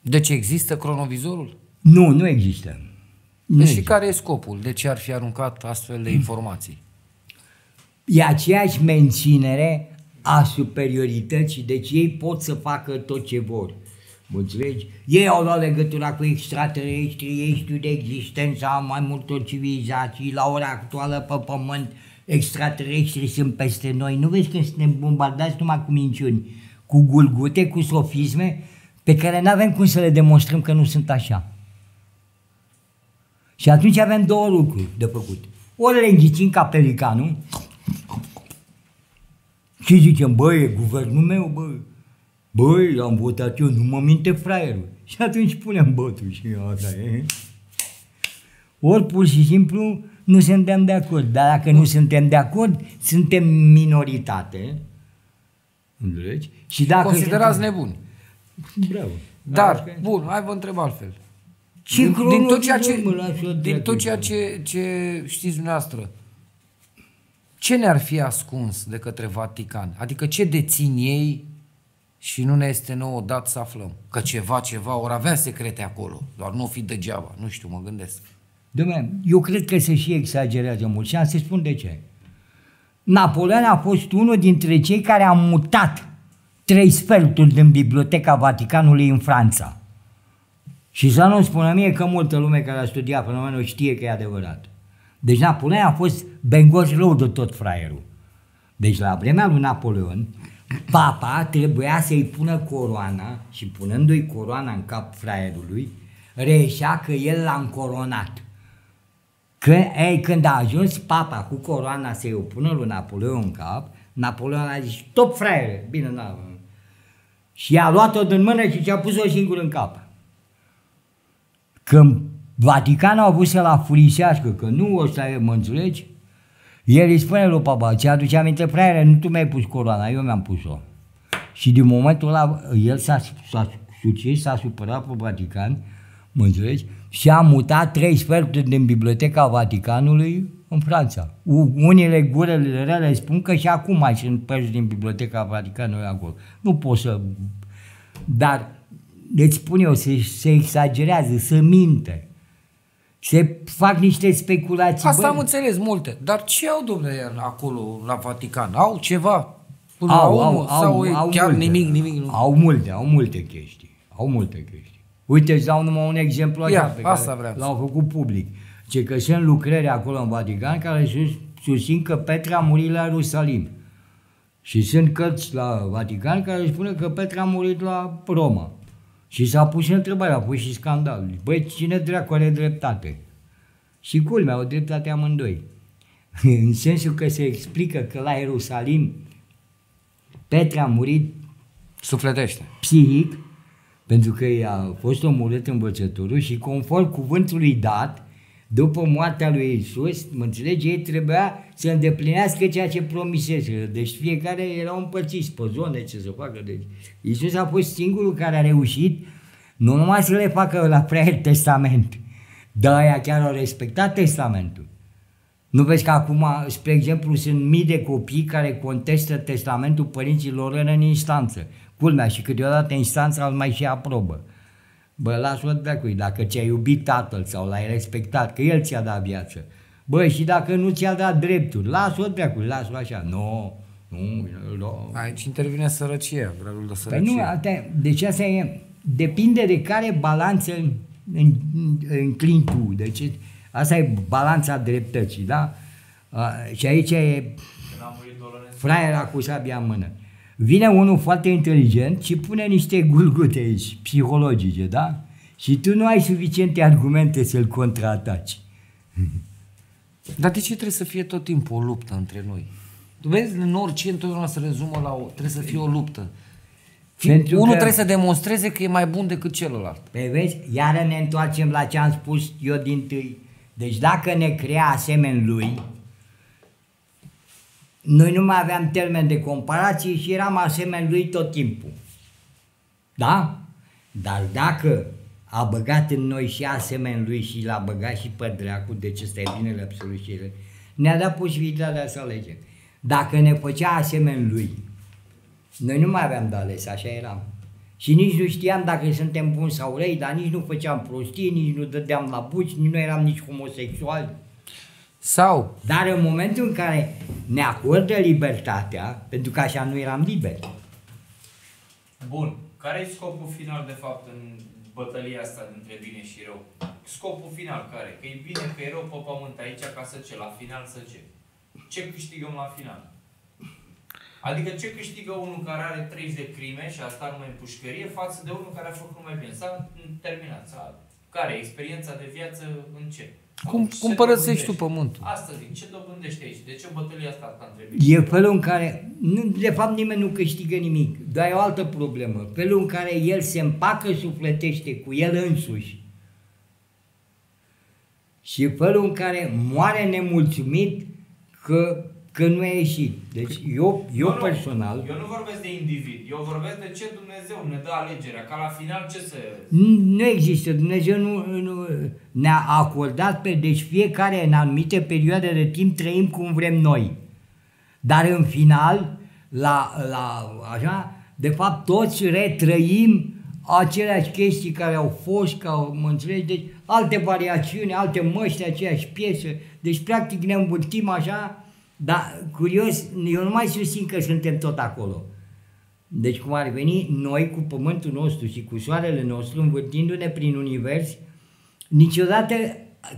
Deci există cronovizorul? Nu, nu există. Deci și care e scopul? De ce ar fi aruncat astfel de informații? E aceeași menținere a superiorității, deci ei pot să facă tot ce vor. Înțelegi? Ei au luat legătura cu extraterestri, ei știu de existența mai multor civilizații, la ora actuală pe Pământ extraterestri sunt peste noi. Nu vezi când suntem bombardați numai cu minciuni, cu gulgute, cu sofisme, pe care nu avem cum să le demonstrăm că nu sunt așa. Și atunci avem două lucruri de făcut. Ori le înghițim ca pelicanul și zicem, băi, e guvernul meu, băi. Băi, l-am votat eu, nu mă minte fraierul. Și atunci punem botul și asta e. Ori pur și simplu nu suntem de acord. Dar dacă nu suntem de acord, suntem minoritate. Înțelegi? Și dacă considerați nebuni. Bravo. Dar, bun, hai vă întreb altfel. Din tot ceea ce știți dumneavoastră, ce ne-ar fi ascuns de către Vatican? Adică ce dețin ei și nu ne este nouă dat să aflăm? Că ceva, ori avea secrete acolo, doar nu o fi degeaba, nu știu, mă gândesc. Dom'le, eu cred că se și exagerează mult și am să spun de ce. Napoleon a fost unul dintre cei care a mutat 3 sferturi din Biblioteca Vaticanului în Franța. Și să nu-mi spună mie că multă lume care a studiat fenomenul știe că e adevărat. Deci Napoleon a fost bengoș rău de tot fraierul. Deci la vremea lui Napoleon, papa trebuia să-i pună coroana și punându-i coroana în cap fraierului, reieșea că el l-a încoronat. Când a ajuns papa cu coroana să-i o pună lui Napoleon în cap, Napoleon a zis, stop fraiere, bine, n-a... Și a luat-o din mână și și-a pus-o singur în cap. Când Vaticanul a vrut să-l afurisească, că nu ăsta e, mă înțelegi, el îi spune lui papa, ți-aduce aminte, fraiere, nu tu mi-ai pus coroana, eu mi-am pus-o. Și din momentul ăla, el s-a sucis, s-a supărat pe Vatican, mă înțelegi, și a mutat 3 sferturi din Biblioteca Vaticanului în Franța. Unele gurele rele spun că și acum mai sunt părți din Biblioteca Vaticanului acolo. Nu pot să... Dar, deci spun eu, se exagerează, se minte. Se fac niște speculații. Asta am înțeles multe. Dar ce au, domnule, acolo la Vatican? Au ceva? Au multe chestii. Au multe chestii. Uite, îți dau numai un exemplu așa pe care l-au făcut public. Ce că sunt lucrări acolo în Vatican care susțin că Petru a murit la Ierusalim. Și sunt cărți la Vatican care spune că Petru a murit la Roma. Și s-a pus și întrebarea, a pus și scandal. Băi, cine dracu are dreptate? Și culmea, au dreptate amândoi. În sensul că se explică că la Ierusalim Petru a murit sufletește, psihic, pentru că i-a fost omorât învățătorul și conform cuvântului dat, după moartea lui Isus, mă înțelegi, ei trebuia să îndeplinească ceea ce promiseseră. Deci fiecare era împărțiți pe zone ce să facă. Deci Isus a fost singurul care a reușit nu numai să le facă la preier testament, dar aia chiar au respectat testamentul. Nu vezi că acum, spre exemplu, sunt mii de copii care contestă testamentul părinților în instanță. Culmea, și câteodată instanța îl mai și aprobă. Bă, las-o dracului, dacă ți-a iubit tatăl sau l-ai respectat, că el ți-a dat viață. Bă, și dacă nu ți-a dat drepturi, las-o dracului, las-o așa. No, nu, nu. Aici intervine sărăcia, gradul de sărăcie. Păi nu, deci asta e, depinde de care balanță înclin tu. Deci asta e balanța dreptății, da? Și aici e fraiera cu sabia în mână. Vine unul foarte inteligent și pune niște gulgute aici, psihologice, da? Și tu nu ai suficiente argumente să-l contraataci. Dar de ce trebuie să fie tot timpul o luptă între noi? Tu vezi, în orice întotdeauna se rezumă la o... Trebuie să fie o luptă. Pentru unul trebuie să demonstreze că e mai bun decât celălalt. Păi vezi, iară ne întoarcem la ce am spus eu dintâi. Deci dacă ne crea asemeni lui... Noi nu mai aveam termen de comparație și eram asemenea lui tot timpul. Da? Dar dacă a băgat în noi și asemenea lui și l-a băgat și pe dracu, deci ăsta e binele absolut și el, ne-a dat posibilitatea să alegem. Dacă ne făcea asemenea lui, noi nu mai aveam de ales, așa eram. Și nici nu știam dacă suntem buni sau răi, dar nici nu făceam prostii, nici nu dădeam la buci, nici nu eram nici homosexuali. Sau... Dar în momentul în care ne acordă libertatea, pentru că așa nu eram liberi. Bun. Care e scopul final, de fapt, în bătălia asta dintre bine și rău? Scopul final care? Că e bine, că e rău pe pământ aici, ca să ce? La final să ce? Ce câștigăm la final? Adică ce câștigă unul care are 30 de crime și a stat numai în pușcărie față de unul care a făcut numai bine? S-a terminat. Care e experiența de viață în ce? Cum părăsești tu pământul? Asta zic, ce dobândești aici? De ce bătălia asta trebuie? E felul în care, de fapt nimeni nu câștigă nimic, dar e o altă problemă. Felul în care el se împacă sufletește cu el însuși și felul în care moare nemulțumit că nu a ieșit. Deci eu personal... Eu nu vorbesc de individ, eu vorbesc de ce Dumnezeu ne dă alegerea, ca la final ce să... Nu există, Dumnezeu nu ne-a acordat, deci fiecare în anumite perioade de timp trăim cum vrem noi. Dar în final, așa, de fapt toți retrăim aceleași chestii care au fost, mă înțelegi, deci alte variațiuni, alte măști, aceeași piesă, deci practic ne învârtim așa. Dar, curios, eu nu mai susțin că suntem tot acolo. Deci, cum ar veni, noi cu pământul nostru și cu soarele nostru, învârtindu-ne prin univers, niciodată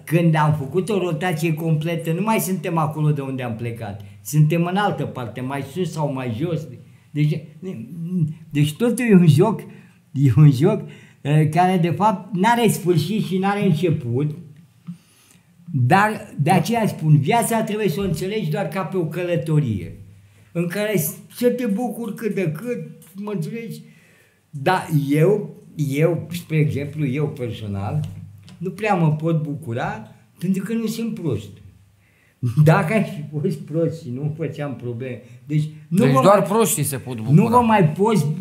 când am făcut o rotație completă, nu mai suntem acolo de unde am plecat. Suntem în altă parte, mai sus sau mai jos. Deci totul e un joc, care, de fapt, n-are sfârșit și n-are început. Dar de aceea spun, viața trebuie să o înțelegi doar ca pe o călătorie, în care să te bucuri cât de cât, mă înțelegi? Dar eu, spre exemplu, eu personal, nu prea mă pot bucura pentru că nu sunt prost. Dacă aș fi fost prost și nu făceam probleme... Deci doar proștii se pot bucura.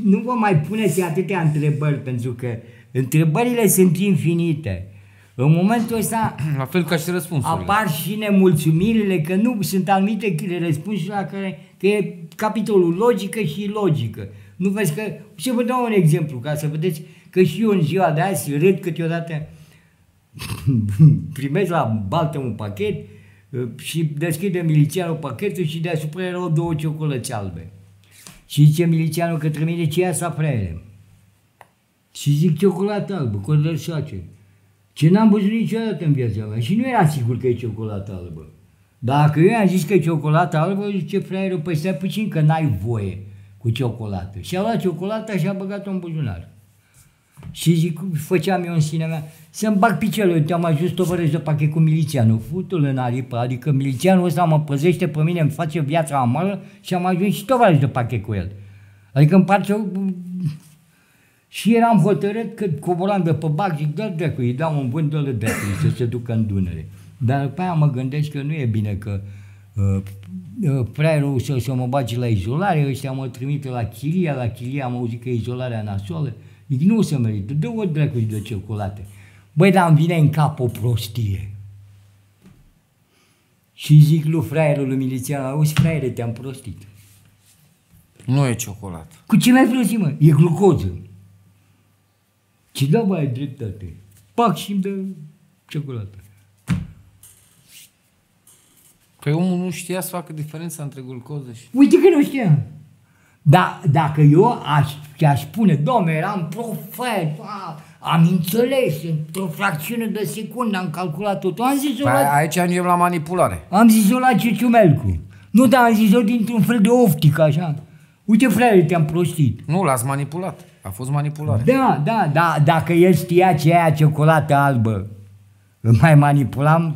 Nu vă mai puneți atâtea întrebări, pentru că întrebările sunt infinite. În momentul ăsta, la fel ca și răspunsurile, apar și nemulțumirile că nu sunt anumite răspunsuri la care, că e capitolul logică și ilogică. Nu vezi că, și vă dau un exemplu ca să vedeți că și eu în ziua de azi râd câteodată. Primesc la baltă un pachet și deschide milițianul pachetul și deasupra erau două ciocolăți albe. Și zice milițianul către mine, ce e asta, fraiere? Și zic, ciocolată albă, codrășoace. Ce n-am văzut niciodată în viața mea și nu era sigur că e ciocolată albă. Dacă eu i-am zis că e ciocolată albă, zice fraierul, păi stai puțin că n-ai voie cu ciocolată. Și a luat ciocolata și a băgat-o în buzunar. Și zic, făceam eu în sinea mea, să-mi bag picioarele, te-am ajuns tovărăși de pachet cu milițianul, futul în aripă, adică milițianul ăsta mă păzește pe mine, îmi face viața amară și am ajuns și tovărăși de pachet cu el. Adică îmi parte o... Și eram hotărât că coboram de pe bac, zic, da, dracu, îi dau un vânt de dracu, să se ducă în Dunăre. Dar după aia mă gândesc că nu e bine că fraierul să mă bage la izolare, ăștia mă trimite la chilia, am auzit că e izolarea nasoală. Zic, nu se merită, dă-o dracu de ciocolate. Băi, dar îmi vine în cap o prostie. Și zic lui fraierul, lui milițian, auzi, fraiere, te-am prostit. Nu e ciocolată. Cu ce mai vrei, mă? E glucoză. Ci da, mai ai dreptate. Pac și-mi dă ciocolată. Păi omul nu știa să facă diferența între glucoză și... Uite că nu știam. Dar dacă eu aș spune, domnule, eram profet, am înțeles, într-o fracțiune de secundă am calculat tot. Am zis-o la... Aici ajungem la manipulare. Am zis-o la Ciuciumelcu. Nu, dar am zis-o dintr-un fel de optică, așa. Uite, frate, te-am prostit. Nu, l-ați manipulat. A fost manipulare. Da, da, da. Dacă el știa ce e aia ciocolată albă, îl mai manipulam,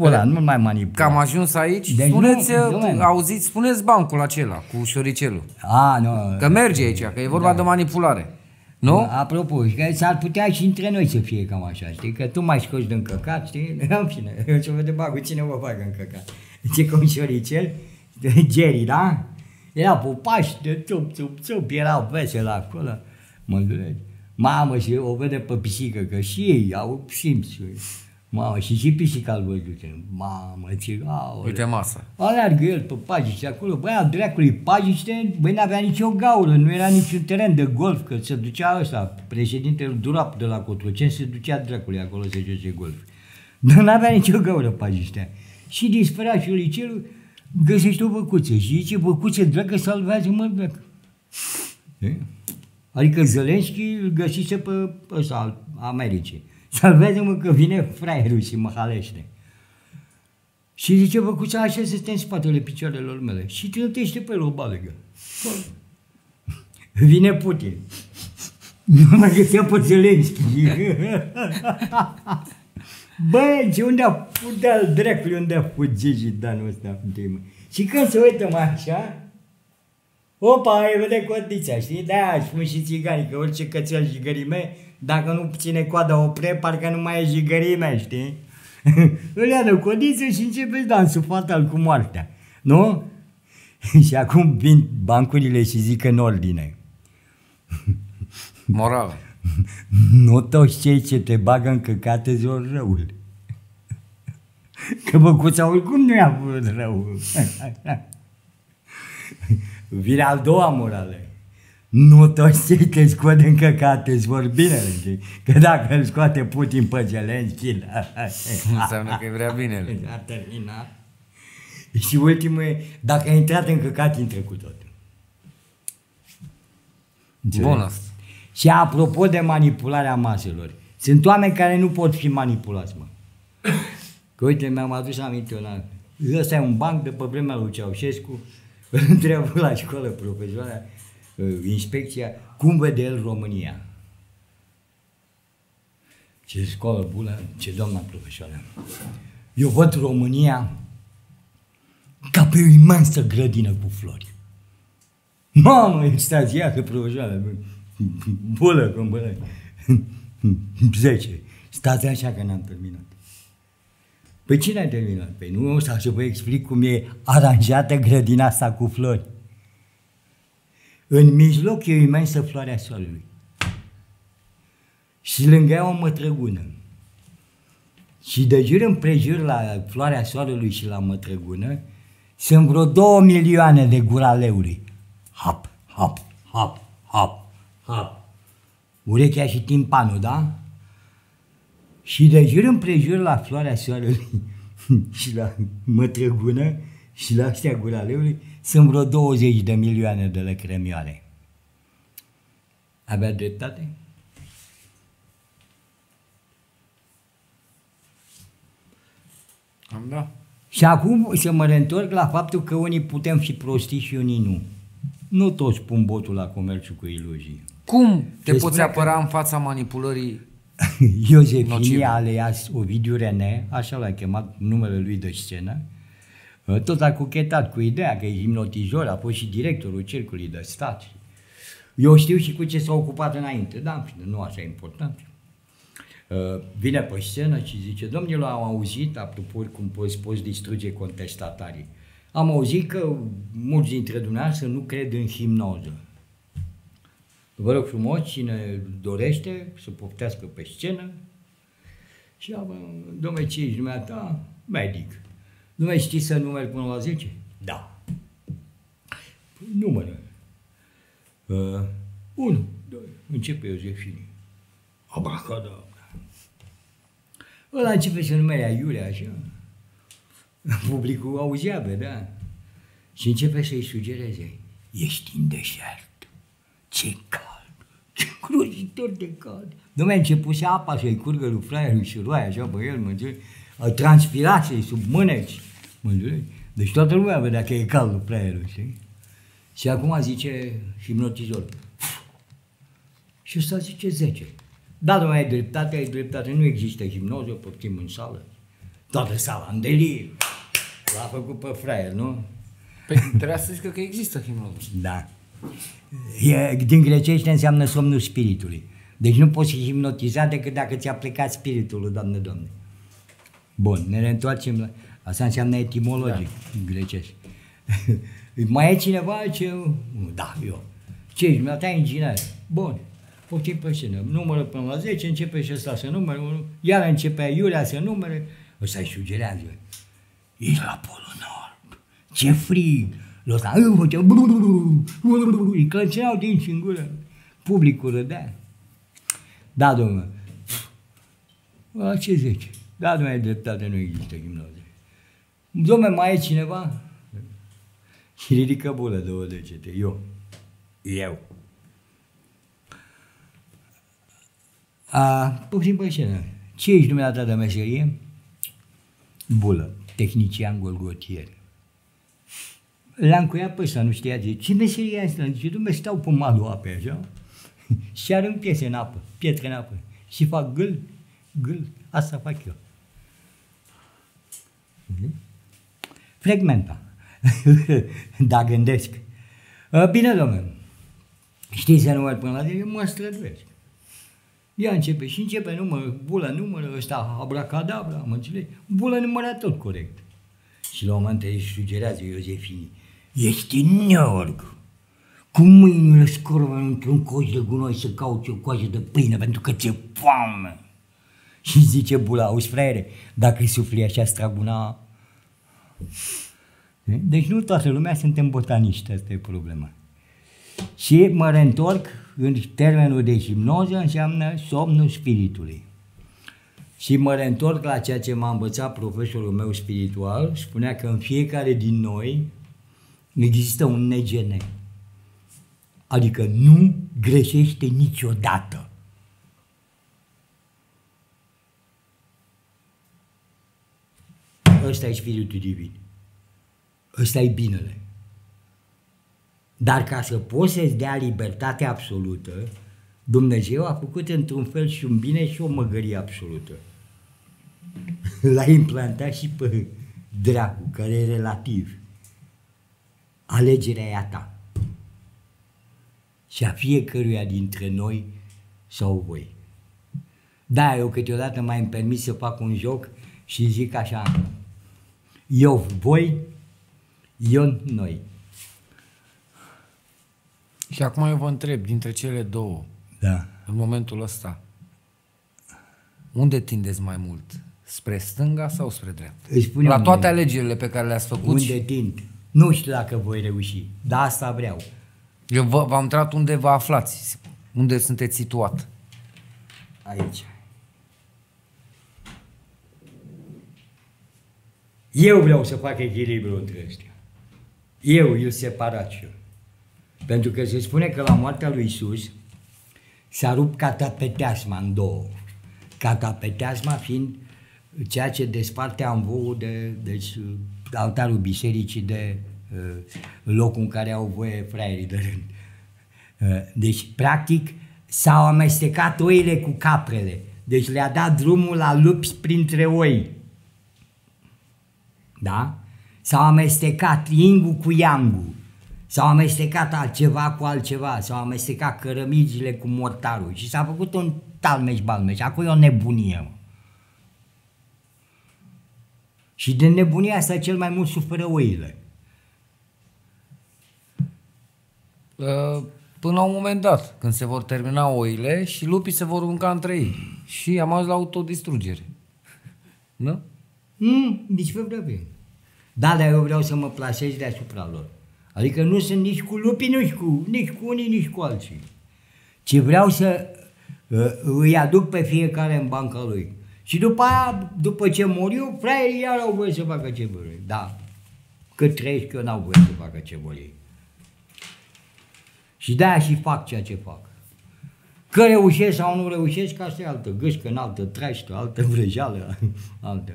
ăla, nu mai manipulam. Că am ajuns aici, deci spuneți, nu, auziți, spuneți bancul acela cu șoricelul. A, nu. Că merge aici, că e vorba de manipulare. Nu? Apropo, s-ar putea și între noi să fie cam așa, știi? Că tu mai scoți din căcat, știi? În fine, eu ce vă de bagul, cine vă bagă în căcat? Zice că un șoricel, Jerry, da? Era pupași de țup, erau vesel acolo. Mă durește. Mamă, și o vede pe pisică, că și ei au simți. Mamă, și pisica îl văzute. Mamă, ce... Uite masa. Alergă el pe pajiște acolo. Băi, al dracului pajiște, băi, n-avea nicio gaură, nu era niciun teren de golf, că se ducea ăsta, președintele Durap de la Cotroceni, se ducea dracului acolo să joace golf. Dar n-avea nicio gaură pajiștea. Și dispărea șoricelul, găsește o băcuță și zice, băcuțe, dragă, salvează-mă, dragă. Adică Zelenski îl găsise pe ăsta, al Americii. Salvează-mă că vine fraierul și mă halește. Și zice, băcuța, așa să stai în spatele picioarelor mele. Și trântește pe el o balegă. Vine Putin. Nu mă găsea pe Zelenski. Băi, ce unde a putut dracului, unde a fugit jidanul ăsta? Și când se uităm așa, opa, e vede condiția, știi? De-aia spun și țiganii, că orice cățel jigărime, dacă nu ține coada opre, parcă nu mai e jigărime, știi? Îl ia de condiție și începe să dansul fatal cu moartea, nu? Și acum vin bancurile și zic în ordine. Morală. Nu toți cei ce te bagă în căcate zor răul. Că băcuța oricum nu i-a vrut răul. Vine a doua morală. Nu toți cei te scot în căcate îți vor binele. Că dacă îl scoate Putin pe Zelenski, înseamnă că e vrea binele. A terminat. Și ultimul e, dacă ai intrat în căcat, intră cu totul. Bun asta. Și apropo de manipularea maselor, sunt oameni care nu pot fi manipulați, mă. Că uite, mi-am adus aminte una. Ăsta e un banc de pe vremea lui Ceaușescu. Îl întreabă la școală profesoara, inspecția, cum vede el România? Ce școală bună, ce doamna profesoară. Eu văd România ca pe o imensă grădină cu flori. Mamă, extaziată profesoară, bună, cum bună. 10. Stați așa că n-am terminat. Păi cine a terminat? Păi nu, sau să vă explic cum e aranjată grădina asta cu flori. În mijloc e o imensă floarea soarelui. Și lângă ea o mătrăgună. Și de jur împrejur la floarea soarelui și la mătrăgună sunt vreo 2 milioane de guraleuri. Hap, hap, hap, hap, hap. Urechea și timpanul, da? Și de jur împrejur la floarea soarelui și la mătrăgună și la astea guraleului sunt vreo 20 de milioane de lăcrămioare. Avea dreptate? Am da. Și acum să mă reîntorc la faptul că unii putem fi prostii și unii nu. Nu toți pun botul la comerțul cu iluzii. Cum te poți apăra că... în fața manipulării? Iosefinia alias Ovidiu Rene, așa l-a chemat numele lui de scenă, tot a cochetat cu ideea că e hipnotizor, a fost și directorul Cercului de Stat. Eu știu și cu ce s-a ocupat înainte, da, nu așa e important. Vine pe scenă și zice, domnilor, am auzit, apropo, cum poți distruge contestatarii, am auzit că mulți dintre dumneavoastră nu cred în hipnoză. Vă rog frumos, cine dorește să poftească pe scenă și dom'le, ce ești dumneata? Medic. Dom'le, știi să numeri până la 10? Da. Păi, numără. 1, 2, începe Iosefine. Abracadabra. Ăla începe și numele aiurea, așa. Publicul auzea, bă, da? Și începe să-i sugereze. Ești în deșert. Ce cald. Ce cruzitor de cald. Dom'le, începuse apa să-i curgă lui fraierul și roaia, așa, bă, el, mă înțelegi? Transpirație sub mâneci, mă înțelegi? Deci toată lumea vedea că e cald lui fraierul, știi? Și acum zice hipnotizor. Și ăsta zice 10. Da, dom'le, ai dreptate, ai dreptate. Nu există hipnoză, poftim în sală. Toată sala, în delir. L-a făcut pe fraier, nu? Păi trebuia să zică că există hipnoză. Da. E, din grecește înseamnă somnul spiritului. Deci nu poți hipnotiza decât dacă ți-a plecat spiritul, Doamne, Doamne. Bun, ne reîntoarcem la... Asta înseamnă etimologic, da, în grecește. Mai e cineva ce... Da, eu. Ce ești? Mi-a tăiat inginer. Bun. Poftim pe scenă. Numără până la 10, începe și ăsta să numere. Iar începe aiurea să numere. Ăsta îi sugerează. Ești la Polul Nord. Ce frig! Ăsta îi clățeau din și în gură. Publicul râdea. Da, domnule. La ce zice? Da, domnule, ai dreptate, nu există gimnazie. Domnule, mai e cineva? Și ridică bulă două degete. Eu. Poftim pe scenă. Ce ești dumneata de meserie? Bulă, tehnician golgotier. L-am cuiat pe ăsta, nu știa, zice, ce meserie asta? Zice, dumneavoastră, stau pe malul apei, așa, și arunc pietre în apă, și fac gâl, asta fac eu. Fragmenta, da, gândesc. Bine, domnule, știi să număr până la zi, eu mă străduiesc. Ea începe și începe, numără, bulă, numără, ăsta, abracadabra, mă înțelegi? Bulă număra tot corect. Și la un moment îi sugerează Iosefini, ești în New York. Cu mâinile scorbe într-un coș de gunoi să cauți o coajă de pâine pentru că ți-e foame. Și zice bulă, auzi, fraiere, dacă-i sufli așa straguna... Deci nu toată lumea suntem botaniști, asta e problema. Și mă reîntorc, în termenul de hipnoză înseamnă somnul spiritului. Și mă reîntorc la ceea ce m-a învățat profesorul meu spiritual, spunea că în fiecare din noi există un negene. Adică nu greșește niciodată. Ăsta e spiritul divin. Ăsta e binele. Dar ca să poți să-ți dea libertate absolută, Dumnezeu a făcut într-un fel și un bine și o măgărie absolută. L-a implantat și pe dracu, care e relativ. Alegerea e a ta. Și a fiecăruia dintre noi sau voi. Da, eu câteodată mai îmi permis să fac un joc și zic așa, eu voi, eu noi. Și acum eu vă întreb, dintre cele două, da, în momentul ăsta, unde tindeți mai mult? Spre stânga sau spre dreapta? La toate alegerile pe care le-ați făcut? Unde tind? Nu știu dacă voi reuși, dar asta vreau. Eu v-am întrebat unde vă aflați, unde sunteți situat. Aici. Eu vreau să fac echilibru între ăștia. Eu separat și eu. Pentru că se spune că la moartea lui Isus s-a rupt catapeteasma în două. Catapeteasma fiind ceea ce desparte amvoul de, deci, altarul bisericii de locul în care au voie fraierii de rând. Deci, practic, s-au amestecat oile cu caprele. Deci le-a dat drumul la lupi printre oi. Da? S-au amestecat ingul cu iangul. S-au amestecat altceva cu altceva, s-au amestecat cărămizile cu mortarul și s-a făcut un talmeș-balmeș. Acolo e o nebunie. Mă. Și din nebunia asta cel mai mult suferă oile. Până la un moment dat, când se vor termina oile și lupii se vor mânca între ei. Și am ajuns la autodistrugere. Nu? Nici pe vreo. Da, dar eu vreau să mă plasez deasupra lor. Adică nu sunt nici cu lupii, nici cu unii, nici cu alții. Ci vreau să îi aduc pe fiecare în banca lui. Și după aia, după ce mor eu, fraierii iar au voie să facă ce vor. Da, cât trăiesc eu n-au voie să facă ce vor ei. Și de-aia și fac ceea ce fac. Că reușesc sau nu reușesc, asta e altă gâșcă, în altă treaștă, altă vrăjeală, altă.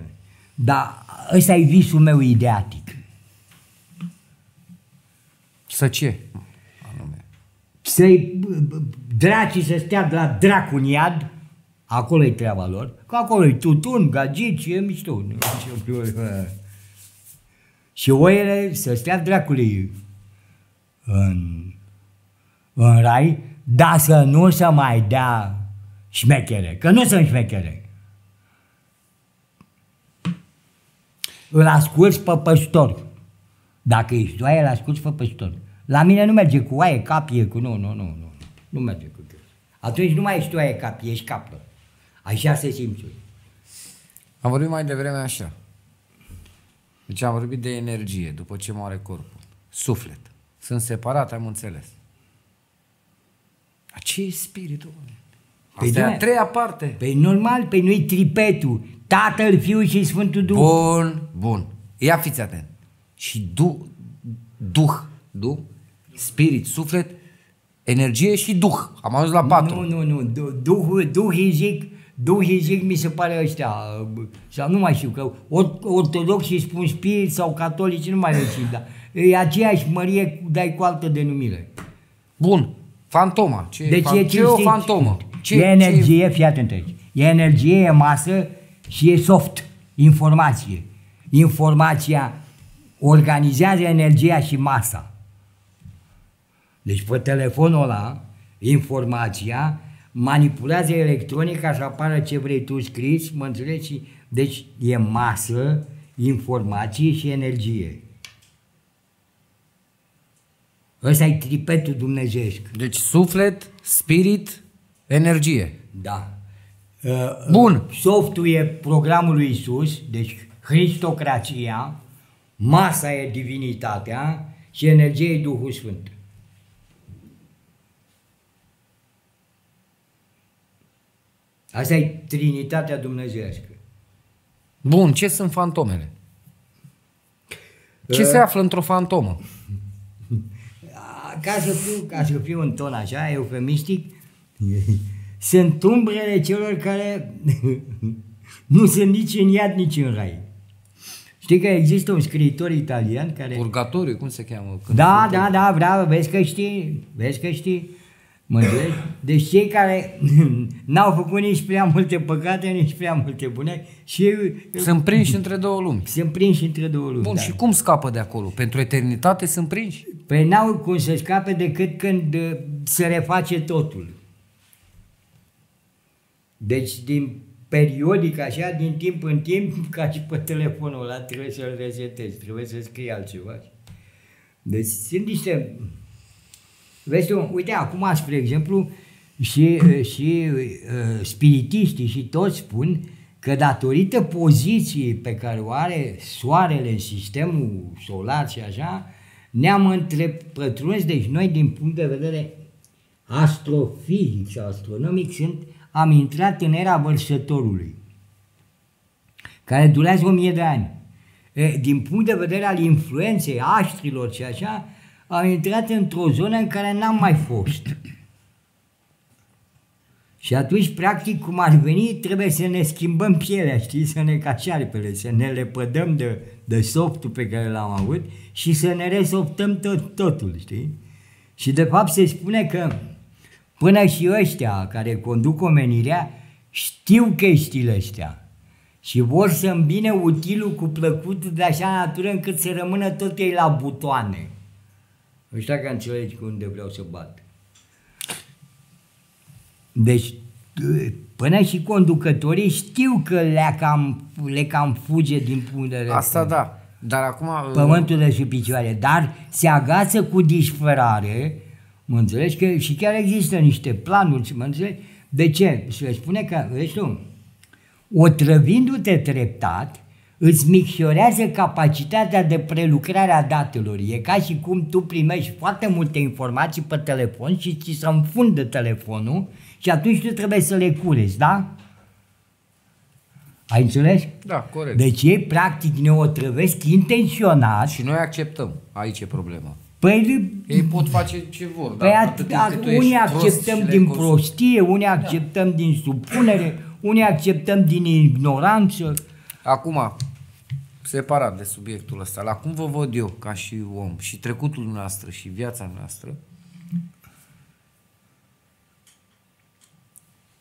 Dar ăsta e visul meu ideatic. Să ce? Să-i dracii să stea de la dracu în iad, acolo e treaba lor, că acolo e tutun, gagici, e mișto. Și oile să stea dracului în rai, dar să nu se mai dea șmechere, că nu sunt șmechere. Îl asculți pe păstor. Dacă ești oaie, îl asculți pe păstor. La mine nu merge cu oaie, capie, cu nu. Nu merge cu chestia. Atunci nu mai ești oaie, capie, ești capă. Așa se simți. Am vorbit mai devreme așa. Deci am vorbit de energie, după ce moare corpul. Suflet. Sunt separat, am înțeles. A ce e spiritul? Asta e a treia parte. Păi normal, pe noi tripetul. Tatăl, Fiul și Sfântul Duh. Bun. Ia fiți atent. Și Duh, spirit, suflet, energie și Duh. Am ajuns la 4. Nu. Duh, mi se pare ăștia. Sau nu mai știu, că ortodoxii spun spirit sau catolici, nu mai știu, dar e aceeași mărie, dai cu altă denumire. Bun. Fantoma. Deci e o fantomă. E energie, fii atent aici. E energie, e masă și e soft. Informație. Informația organizează energia și masa. Deci pe telefonul ăla, informația manipulează electronica să apară ce vrei tu scris, mă înțelegi? Deci e masă, informație și energie. Ăsta e tripetul dumnezeiesc. Deci suflet, spirit, energie. Da. Bun. Softul e programul lui Isus, deci cristocrația, masa e divinitatea și energie e Duhul Sfânt. Asta e trinitatea dumnezeiască. Bun, ce sunt fantomele? Ce se află într-o fantomă? Ca să fiu în ton așa, eufemistic, sunt umbrele celor care nu sunt nici în iad, nici în rai. Știi că există un scriitor italian care... Purgatoriu, cum se cheamă? Da, bravo, vezi că știi. Mă înțelegi? Deci cei care n-au făcut nici prea multe păcate, nici prea multe bune și... Sunt prinși între două lumi. Bun, da. Și cum scapă de acolo? Pentru eternitate sunt prinși? Păi n-au cum să scape decât când se reface totul. Deci din periodic așa, din timp în timp, ca și pe telefonul ăla, trebuie să-l resetezi, trebuie să scrii altceva. Deci sunt niște... Vezi tu, uite, acum, spre exemplu, și spiritiștii și toți spun că datorită poziției pe care o are soarele în sistemul solar și așa, ne-am întrepătruns, deci noi din punct de vedere astrofizic și astronomic am intrat în era vărsătorului, care durează 1000 de ani. Din punct de vedere al influenței aștrilor și așa, am intrat într-o zonă în care n-am mai fost. Și atunci, practic, cum ar veni, trebuie să ne schimbăm pielea, știi? Să ne cașarpele, să ne lepădăm de softul pe care l-am avut și să ne resoftăm totul, știi? Și, de fapt, se spune că până și ăștia care conduc omenirea știu chestiile astea și vor să îmbine utilul cu plăcutul de așa natură încât să rămână tot ei la butoane. Ăștia că înțelegi cu unde vreau să bat. Deci, până și conducătorii știu că le cam fuge din punct de vedere. Asta da, dar acum... Pământul de sub picioare, dar se agață cu disperare, mă înțelegi? Că și chiar există niște planuri, mă înțelegi? De ce? Se spune că, vezi tu, otrăvindu-te treptat, îți micșorează capacitatea de prelucrare a datelor. E ca și cum tu primești foarte multe informații pe telefon și ți se înfundă telefonul și atunci tu trebuie să le cureți, da? Ai înțeles? Da, corect. Deci ei practic ne otrăvesc intenționat. Și noi acceptăm, aici e problema. Păi, ei pot face ce vor. Păi unii acceptăm din prostie, unii acceptăm din supunere, unii acceptăm din ignoranță. Acum, separat de subiectul ăsta, la cum vă văd eu ca și om și trecutul noastră și viața noastră,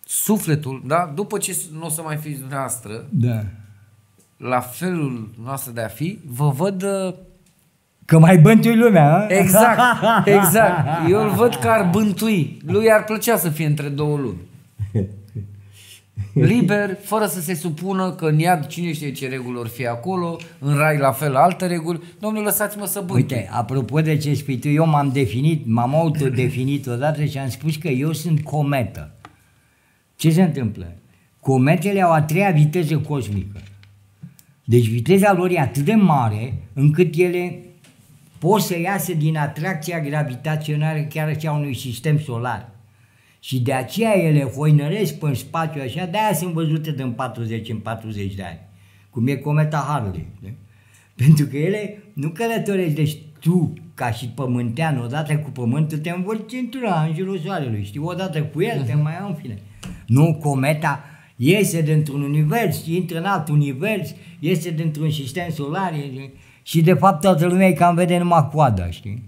sufletul, da? După ce nu o să mai fiți dumneavoastră, da, la felul noastră de a fi, vă văd... Că mai bântui lumea, a? Exact, exact. Eu îl văd că ar bântui. Lui ar plăcea să fie între două lumi. Liber, fără să se supună că în iad cine știe ce reguli or fi acolo, în rai la fel alte reguli. Domnule, lăsați-mă să bântui. Uite, apropo de ce spui tu, eu m-am definit, m-am autodefinit odată și am spus că eu sunt cometă. Ce se întâmplă? Cometele au a treia viteză cosmică. Deci viteza lor e atât de mare încât ele pot să iasă din atracția gravitațională chiar și a unui sistem solar. Și de aceea ele hoinăresc până în spațiu așa, de-aia sunt văzute din 40 în 40 de ani. Cum e cometa Harley. De? Pentru că ele nu călătorești, deci tu, ca și pământean, odată cu pământul te învârți într-una în jurul soarelui. Știi, odată cu el te mai au în fine. Nu, cometa iese dintr-un univers, intră în alt univers, iese dintr-un sistem solar, e... Și de fapt toată lumea e cam vede numai coada, știi?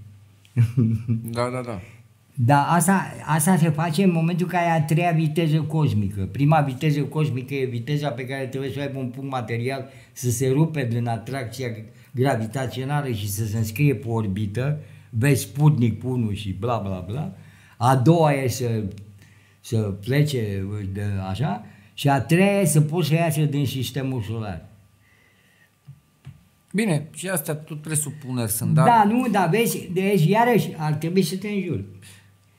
Da, da, da. Dar asta se face în momentul că ai a treia viteză cosmică. Prima viteză cosmică e viteza pe care trebuie să aibă un punct material să se rupe din atracția gravitațională și să se înscrie pe orbită, vezi Sputnik 1 și bla bla bla. A doua e să plece de așa și a treia e să poți să iasă din sistemul solar. Bine, și astea tot presupuneri sunt, da? Da, nu, dar vezi, deci iarăși ar trebui să te înjuri.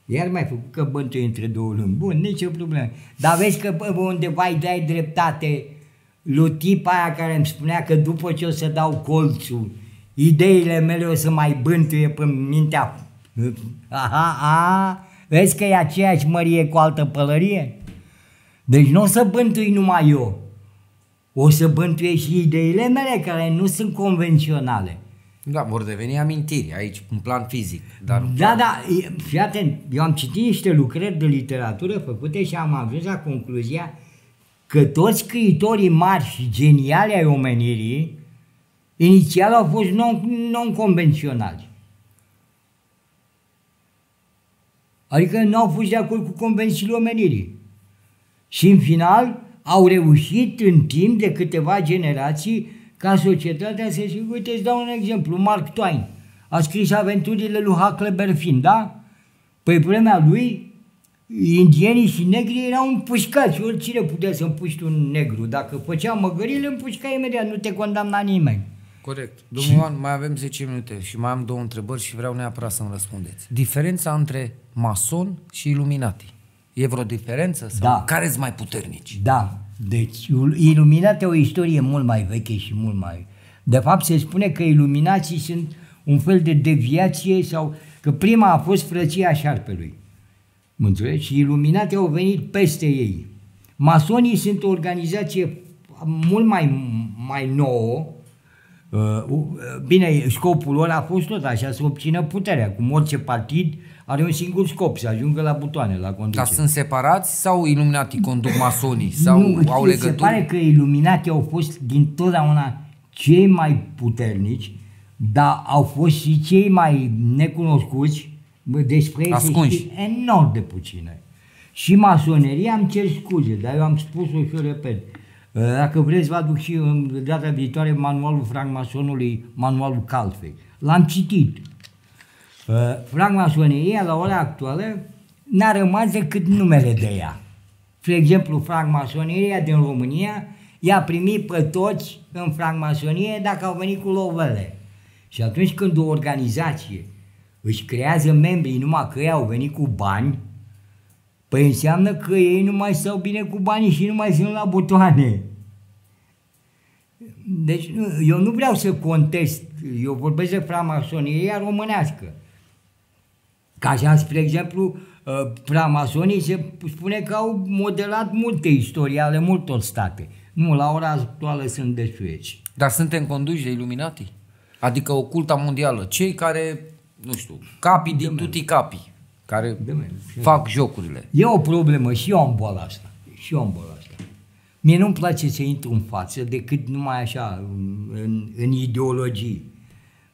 Iar mai făcut că bântui între două lumi. Bun, nicio problemă. Dar vezi că undeva îi dai dreptate lui tipa aia care îmi spunea că după ce o să dau colțul, ideile mele o să mai bântuie pe mintea. Aha, aha, vezi că e aceeași mărie cu altă pălărie? Deci nu o să bântui numai eu. O să bântuie și ideile mele care nu sunt convenționale. Da, vor deveni amintiri aici, în plan fizic. Dar da, plan... da, fii atent, eu am citit niște lucrări de literatură făcute și am ajuns la concluzia că toți scriitorii mari și geniali ai omenirii inițial au fost non-convenționali. Adică nu au fost de acord cu convențiile omenirii. Și în final... au reușit în timp de câteva generații ca societatea să zic, uite, îți dau un exemplu, Mark Twain a scris Aventurile lui Huckleberry Finn, da? Păi vremea lui, indienii și negri erau împușcați, oricine putea să împuști un negru, dacă făcea măgările, împușca imediat, nu te condamna nimeni. Corect. Domnul Ioan, mai avem 10 minute și mai am două întrebări și vreau neapărat să-mi răspundeți. Diferența între mason și iluminati. E vreo diferență? Sau da. Care-s mai puternici? Da. Deci, Iluminate o istorie mult mai veche și mult mai... De fapt, se spune că iluminații sunt un fel de deviație sau... Că prima a fost frăția șarpelui. Mă înțelegi? Și Iluminate au venit peste ei. Masonii sunt o organizație mult mai nouă. Bine, scopul lor a fost tot așa, să obțină puterea. Cum orice partid are un singur scop, să ajungă la butoane, la conducere. Dar sunt separați sau iluminatii conduc masonii? Sau nu, au legături? Se pare că iluminatii au fost dintotdeauna cei mai puternici, dar au fost și cei mai necunoscuți, despre ei se știe enorm de puține. Și masoneria, îmi cer scuze, dar eu am spus-o și o repet. Dacă vreți, vă aduc și în data viitoare manualul francmasonului, manualul Calfei. L-am citit. Francmasoneria, la ora actuală, n-a rămas decât numele de ea. De exemplu, francmasoneria din România i-a primit pe toți în francmasonie dacă au venit cu lovele. Și atunci când o organizație își creează membrii numai că ei au venit cu bani, păi înseamnă că ei nu mai stau bine cu banii și nu mai sunt la butoane. Deci eu nu vreau să contest, eu vorbesc de framasoneria românească. Ca așa, spre exemplu, framasonii se spune că au modelat multe istorie ale multor state. Nu, la ora actuală sunt desuieți. Dar suntem conduși de Illuminati? Adică o cultă mondială. Cei care, nu știu, capii din tuti capii, care fac jocurile. E o problemă și eu am boala asta. Și eu am boala asta. Mie nu-mi place să intru în față decât numai așa, în ideologii.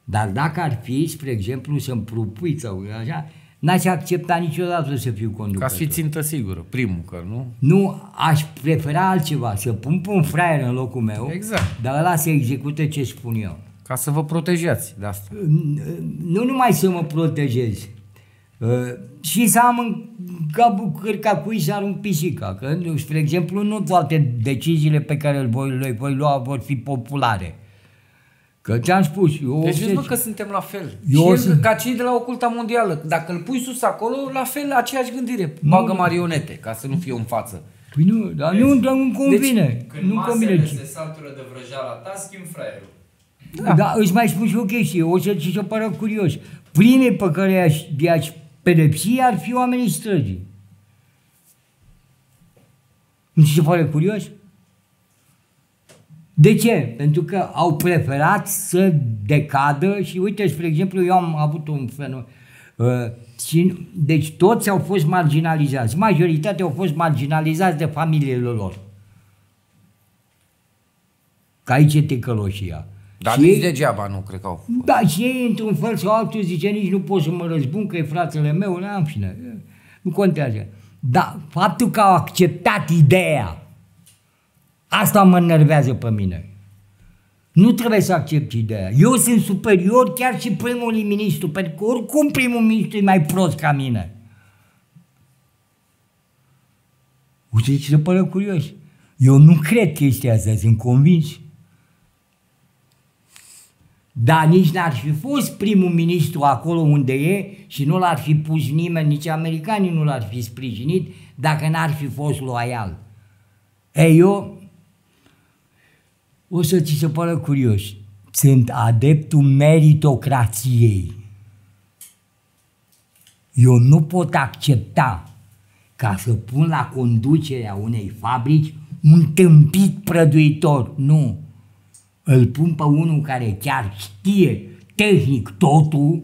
Dar dacă ar fi, spre exemplu, să-mi propui sau așa, n-aș accepta niciodată să fiu conducător. Ca să fii țintă sigură, primul, că nu? Nu, aș prefera altceva, să pun un fraier în locul meu, exact. Dar ăla să execute ce spun eu. Ca să vă protejați de asta. Nu numai să mă protejez, și să am în capul cârca cui să arunc pisica. Că, spre exemplu, nu toate deciziile pe care le voi lua vor fi populare. Că ți-am spus, eu... Deci vezi, mă, că suntem la fel. Ca cei de la oculta mondială. Dacă îl pui sus acolo, la fel, aceeași gândire. Bagă marionete, ca să nu fie în față. Păi nu, dar nu-mi convine. Deci, când masele se satură de vrăjeala ta, schimb fraierul. Da, dar îți mai spun și o chestie, o să ți se pară curios. Primii pe care i-aș pedepsi ar fi oamenii străzii. Nu ți se pare curios? De ce? Pentru că au preferat să decadă și uite, spre exemplu, eu am avut un fenomen. Deci toți au fost marginalizați. Majoritatea au fost marginalizați de familiile lor. Că aici e ticăloșia. Dar nici degeaba nu cred că au fost. Da, și ei într-un fel sau altul zice nici nu pot să mă răzbun că e fratele meu, în fine, nu contează. Dar faptul că au acceptat ideea, asta mă enervează pe mine. Nu trebuie să accept ideea. Eu sunt superior chiar și primul ministru, pentru că oricum primul ministru e mai prost ca mine. Uite ce se pare curios. Eu nu cred chestia asta, sunt convins. Dar nici n-ar fi fost primul ministru acolo unde e și nu l-ar fi pus nimeni, nici americanii nu l-ar fi sprijinit dacă n-ar fi fost loial. Ei, eu, o să ți se pară curios, sunt adeptul meritocrației. Eu nu pot accepta ca să pun la conducerea unei fabrici un tâmpit prăduitor, nu. Îl pun pe unul care chiar știe tehnic totul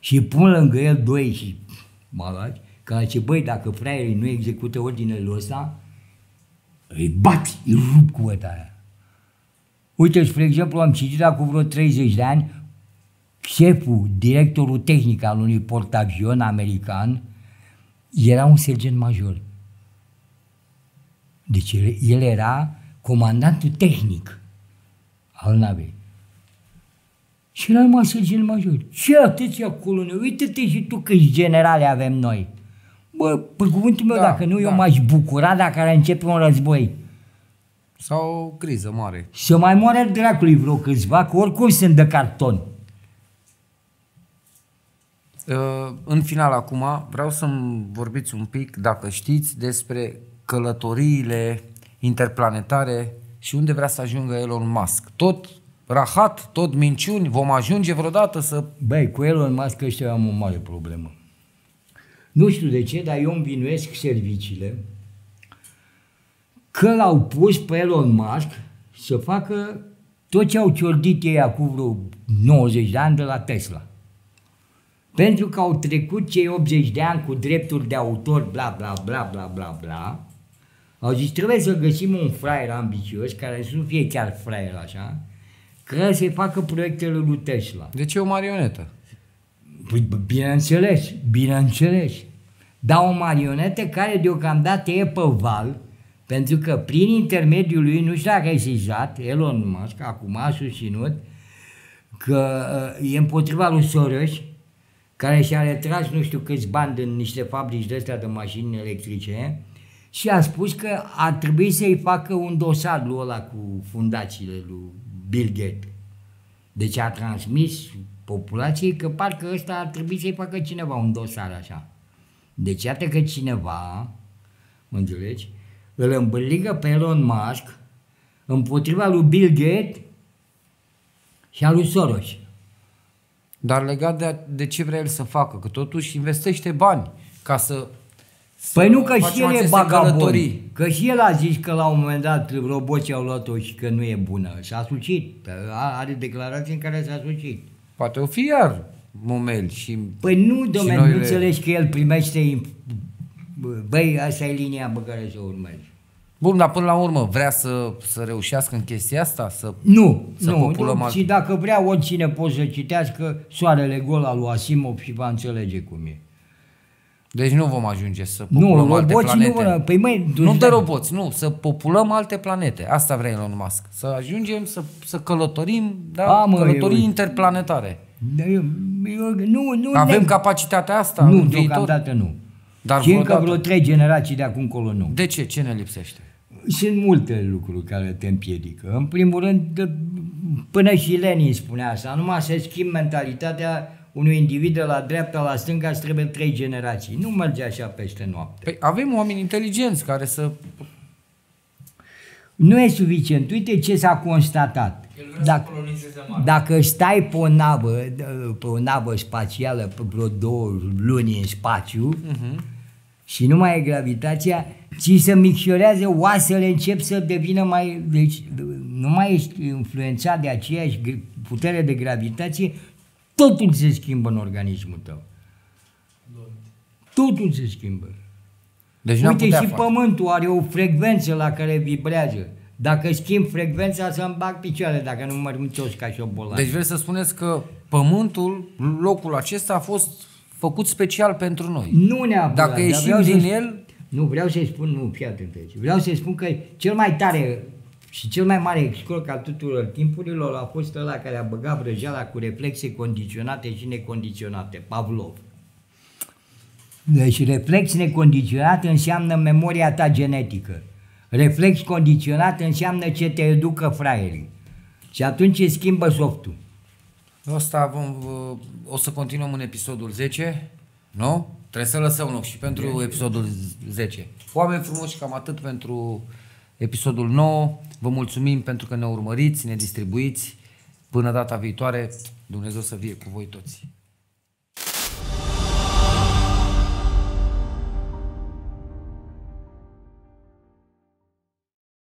și pun lângă el doi și malaci, care zice, băi, dacă fraierii nu execută ordinele ăsta, îi bat, îi rup cu ăta aia. Uite, spre exemplu, am citit acum vreo 30 de ani, șeful, directorul tehnic al unui portavion american, era un sergent major. Deci el era comandantul tehnic al navei. Și l-a rămas sergent major. Ce atâția colonel, uite-te și tu câți generale avem noi. Bă, pe cuvântul meu, dacă nu, eu m-aș bucura dacă ar începe un război. Sau o criză mare. Să mai moare dracului vreo câțiva, că oricum sunt de carton. În final, acum, vreau să-mi vorbiți un pic, dacă știți, despre călătoriile interplanetare și unde vrea să ajungă Elon Musk. Tot rahat, tot minciuni, vom ajunge vreodată să... Băi, cu Elon Musk ăștia am o mare problemă. Nu știu de ce, dar eu îmi vinuiesc serviciile că l-au pus pe Elon Musk să facă tot ce au ciordit ei acum vreo 90 de ani de la Tesla. Pentru că au trecut cei 80 de ani cu drepturi de autor, bla, bla, bla, bla, bla, bla. Au zis, trebuie să găsim un fraier ambițios, care să nu fie chiar fraier așa, că să-i facă proiectele lui Tesla. Deci e o marionetă. Păi, bineînțeles, bineînțeles. Dar o marionetă care deocamdată e pe val, pentru că prin intermediul lui, nu știu dacă ai sesizat, Elon Musk acum a susținut că e împotriva lui Soros, care și-a retras nu știu câți bani din niște fabrici de astea de mașini electrice, și a spus că ar trebui să-i facă un dosar lui ăla cu fundațiile lui Bill Gates. Deci a transmis populației că parcă ăsta ar trebui să-i facă cineva un dosar așa. Deci iată că cineva, mă înțelegi, îl îmbârligă pe Elon Musk împotriva lui Bill Gates și a lui Soros. dar legat de ce vrea el să facă, că totuși investește bani ca să... Păi nu că și el e vagabond, că și el a zis că la un moment dat roboții au luat-o și că nu e bună. S-a sucit, are declarații în care s-a sucit. Poate o fi iar momel și... Păi nu, domnule, nu înțelegi că el primește... Băi, asta e linia pe care să o urmezi. Bun, dar până la urmă vrea să reușească în chestia asta? Nu. Și dacă vrea oricine poate să citească Soarele Gol al lui Asimov și va înțelege cum e. Deci nu vom ajunge să populăm alte planete. Nu, păi măi, nu de roboți, nu, să populăm alte planete. Asta vrea Elon Musk. Să ajungem să călătorim, dar călătorii interplanetare. Avem capacitatea asta? Nu, deocamdată nu. Dar și încă vreo 3 generații de acum încolo nu. De ce? Ce ne lipsește? Sunt multe lucruri care te împiedică. În primul rând, până și Lenin spunea asta, numai să schimbi mentalitatea unui individ de la dreapta la stânga îți trebuie 3 generații. Nu merge așa peste noapte. Păi avem oameni inteligenți care să... Nu e suficient. Uite ce s-a constatat. Dacă stai pe o navă spațială pe vreo 2 luni în spațiu și nu mai e gravitația, ți se micșorează, oasele încep să devină mai... Deci nu mai ești influențat de aceeași putere de gravitație, totul se schimbă în organismul tău. Totul se schimbă. Deci uite, și Pământul are o frecvență la care vibrează. Dacă schimb frecvența, să-mi bag picioarele, dacă nu mă râmțoși ca și o bolană. Deci vreți să spuneți că Pământul, locul acesta, a fost făcut special pentru noi. Nu neapărat. Dacă ieșim din el... Nu, vreau să-i spun, nu, fii atent aici. Vreau să-i spun că cel mai tare și cel mai mare excurc al tuturor timpurilor a fost ăla care a băgat vrăjeala cu reflexe condiționate și necondiționate, Pavlov. Deci reflex necondiționat înseamnă memoria ta genetică. Reflex condiționat înseamnă ce te educă fraierii. Și atunci îți schimbă softul. O să continuăm în episodul 10, nu? Trebuie să lăsăm loc și pentru episodul 10. Oameni frumoși, cam atât pentru episodul 9. Vă mulțumim pentru că ne urmăriți, ne distribuiți. Până data viitoare, Dumnezeu să fie cu voi toți.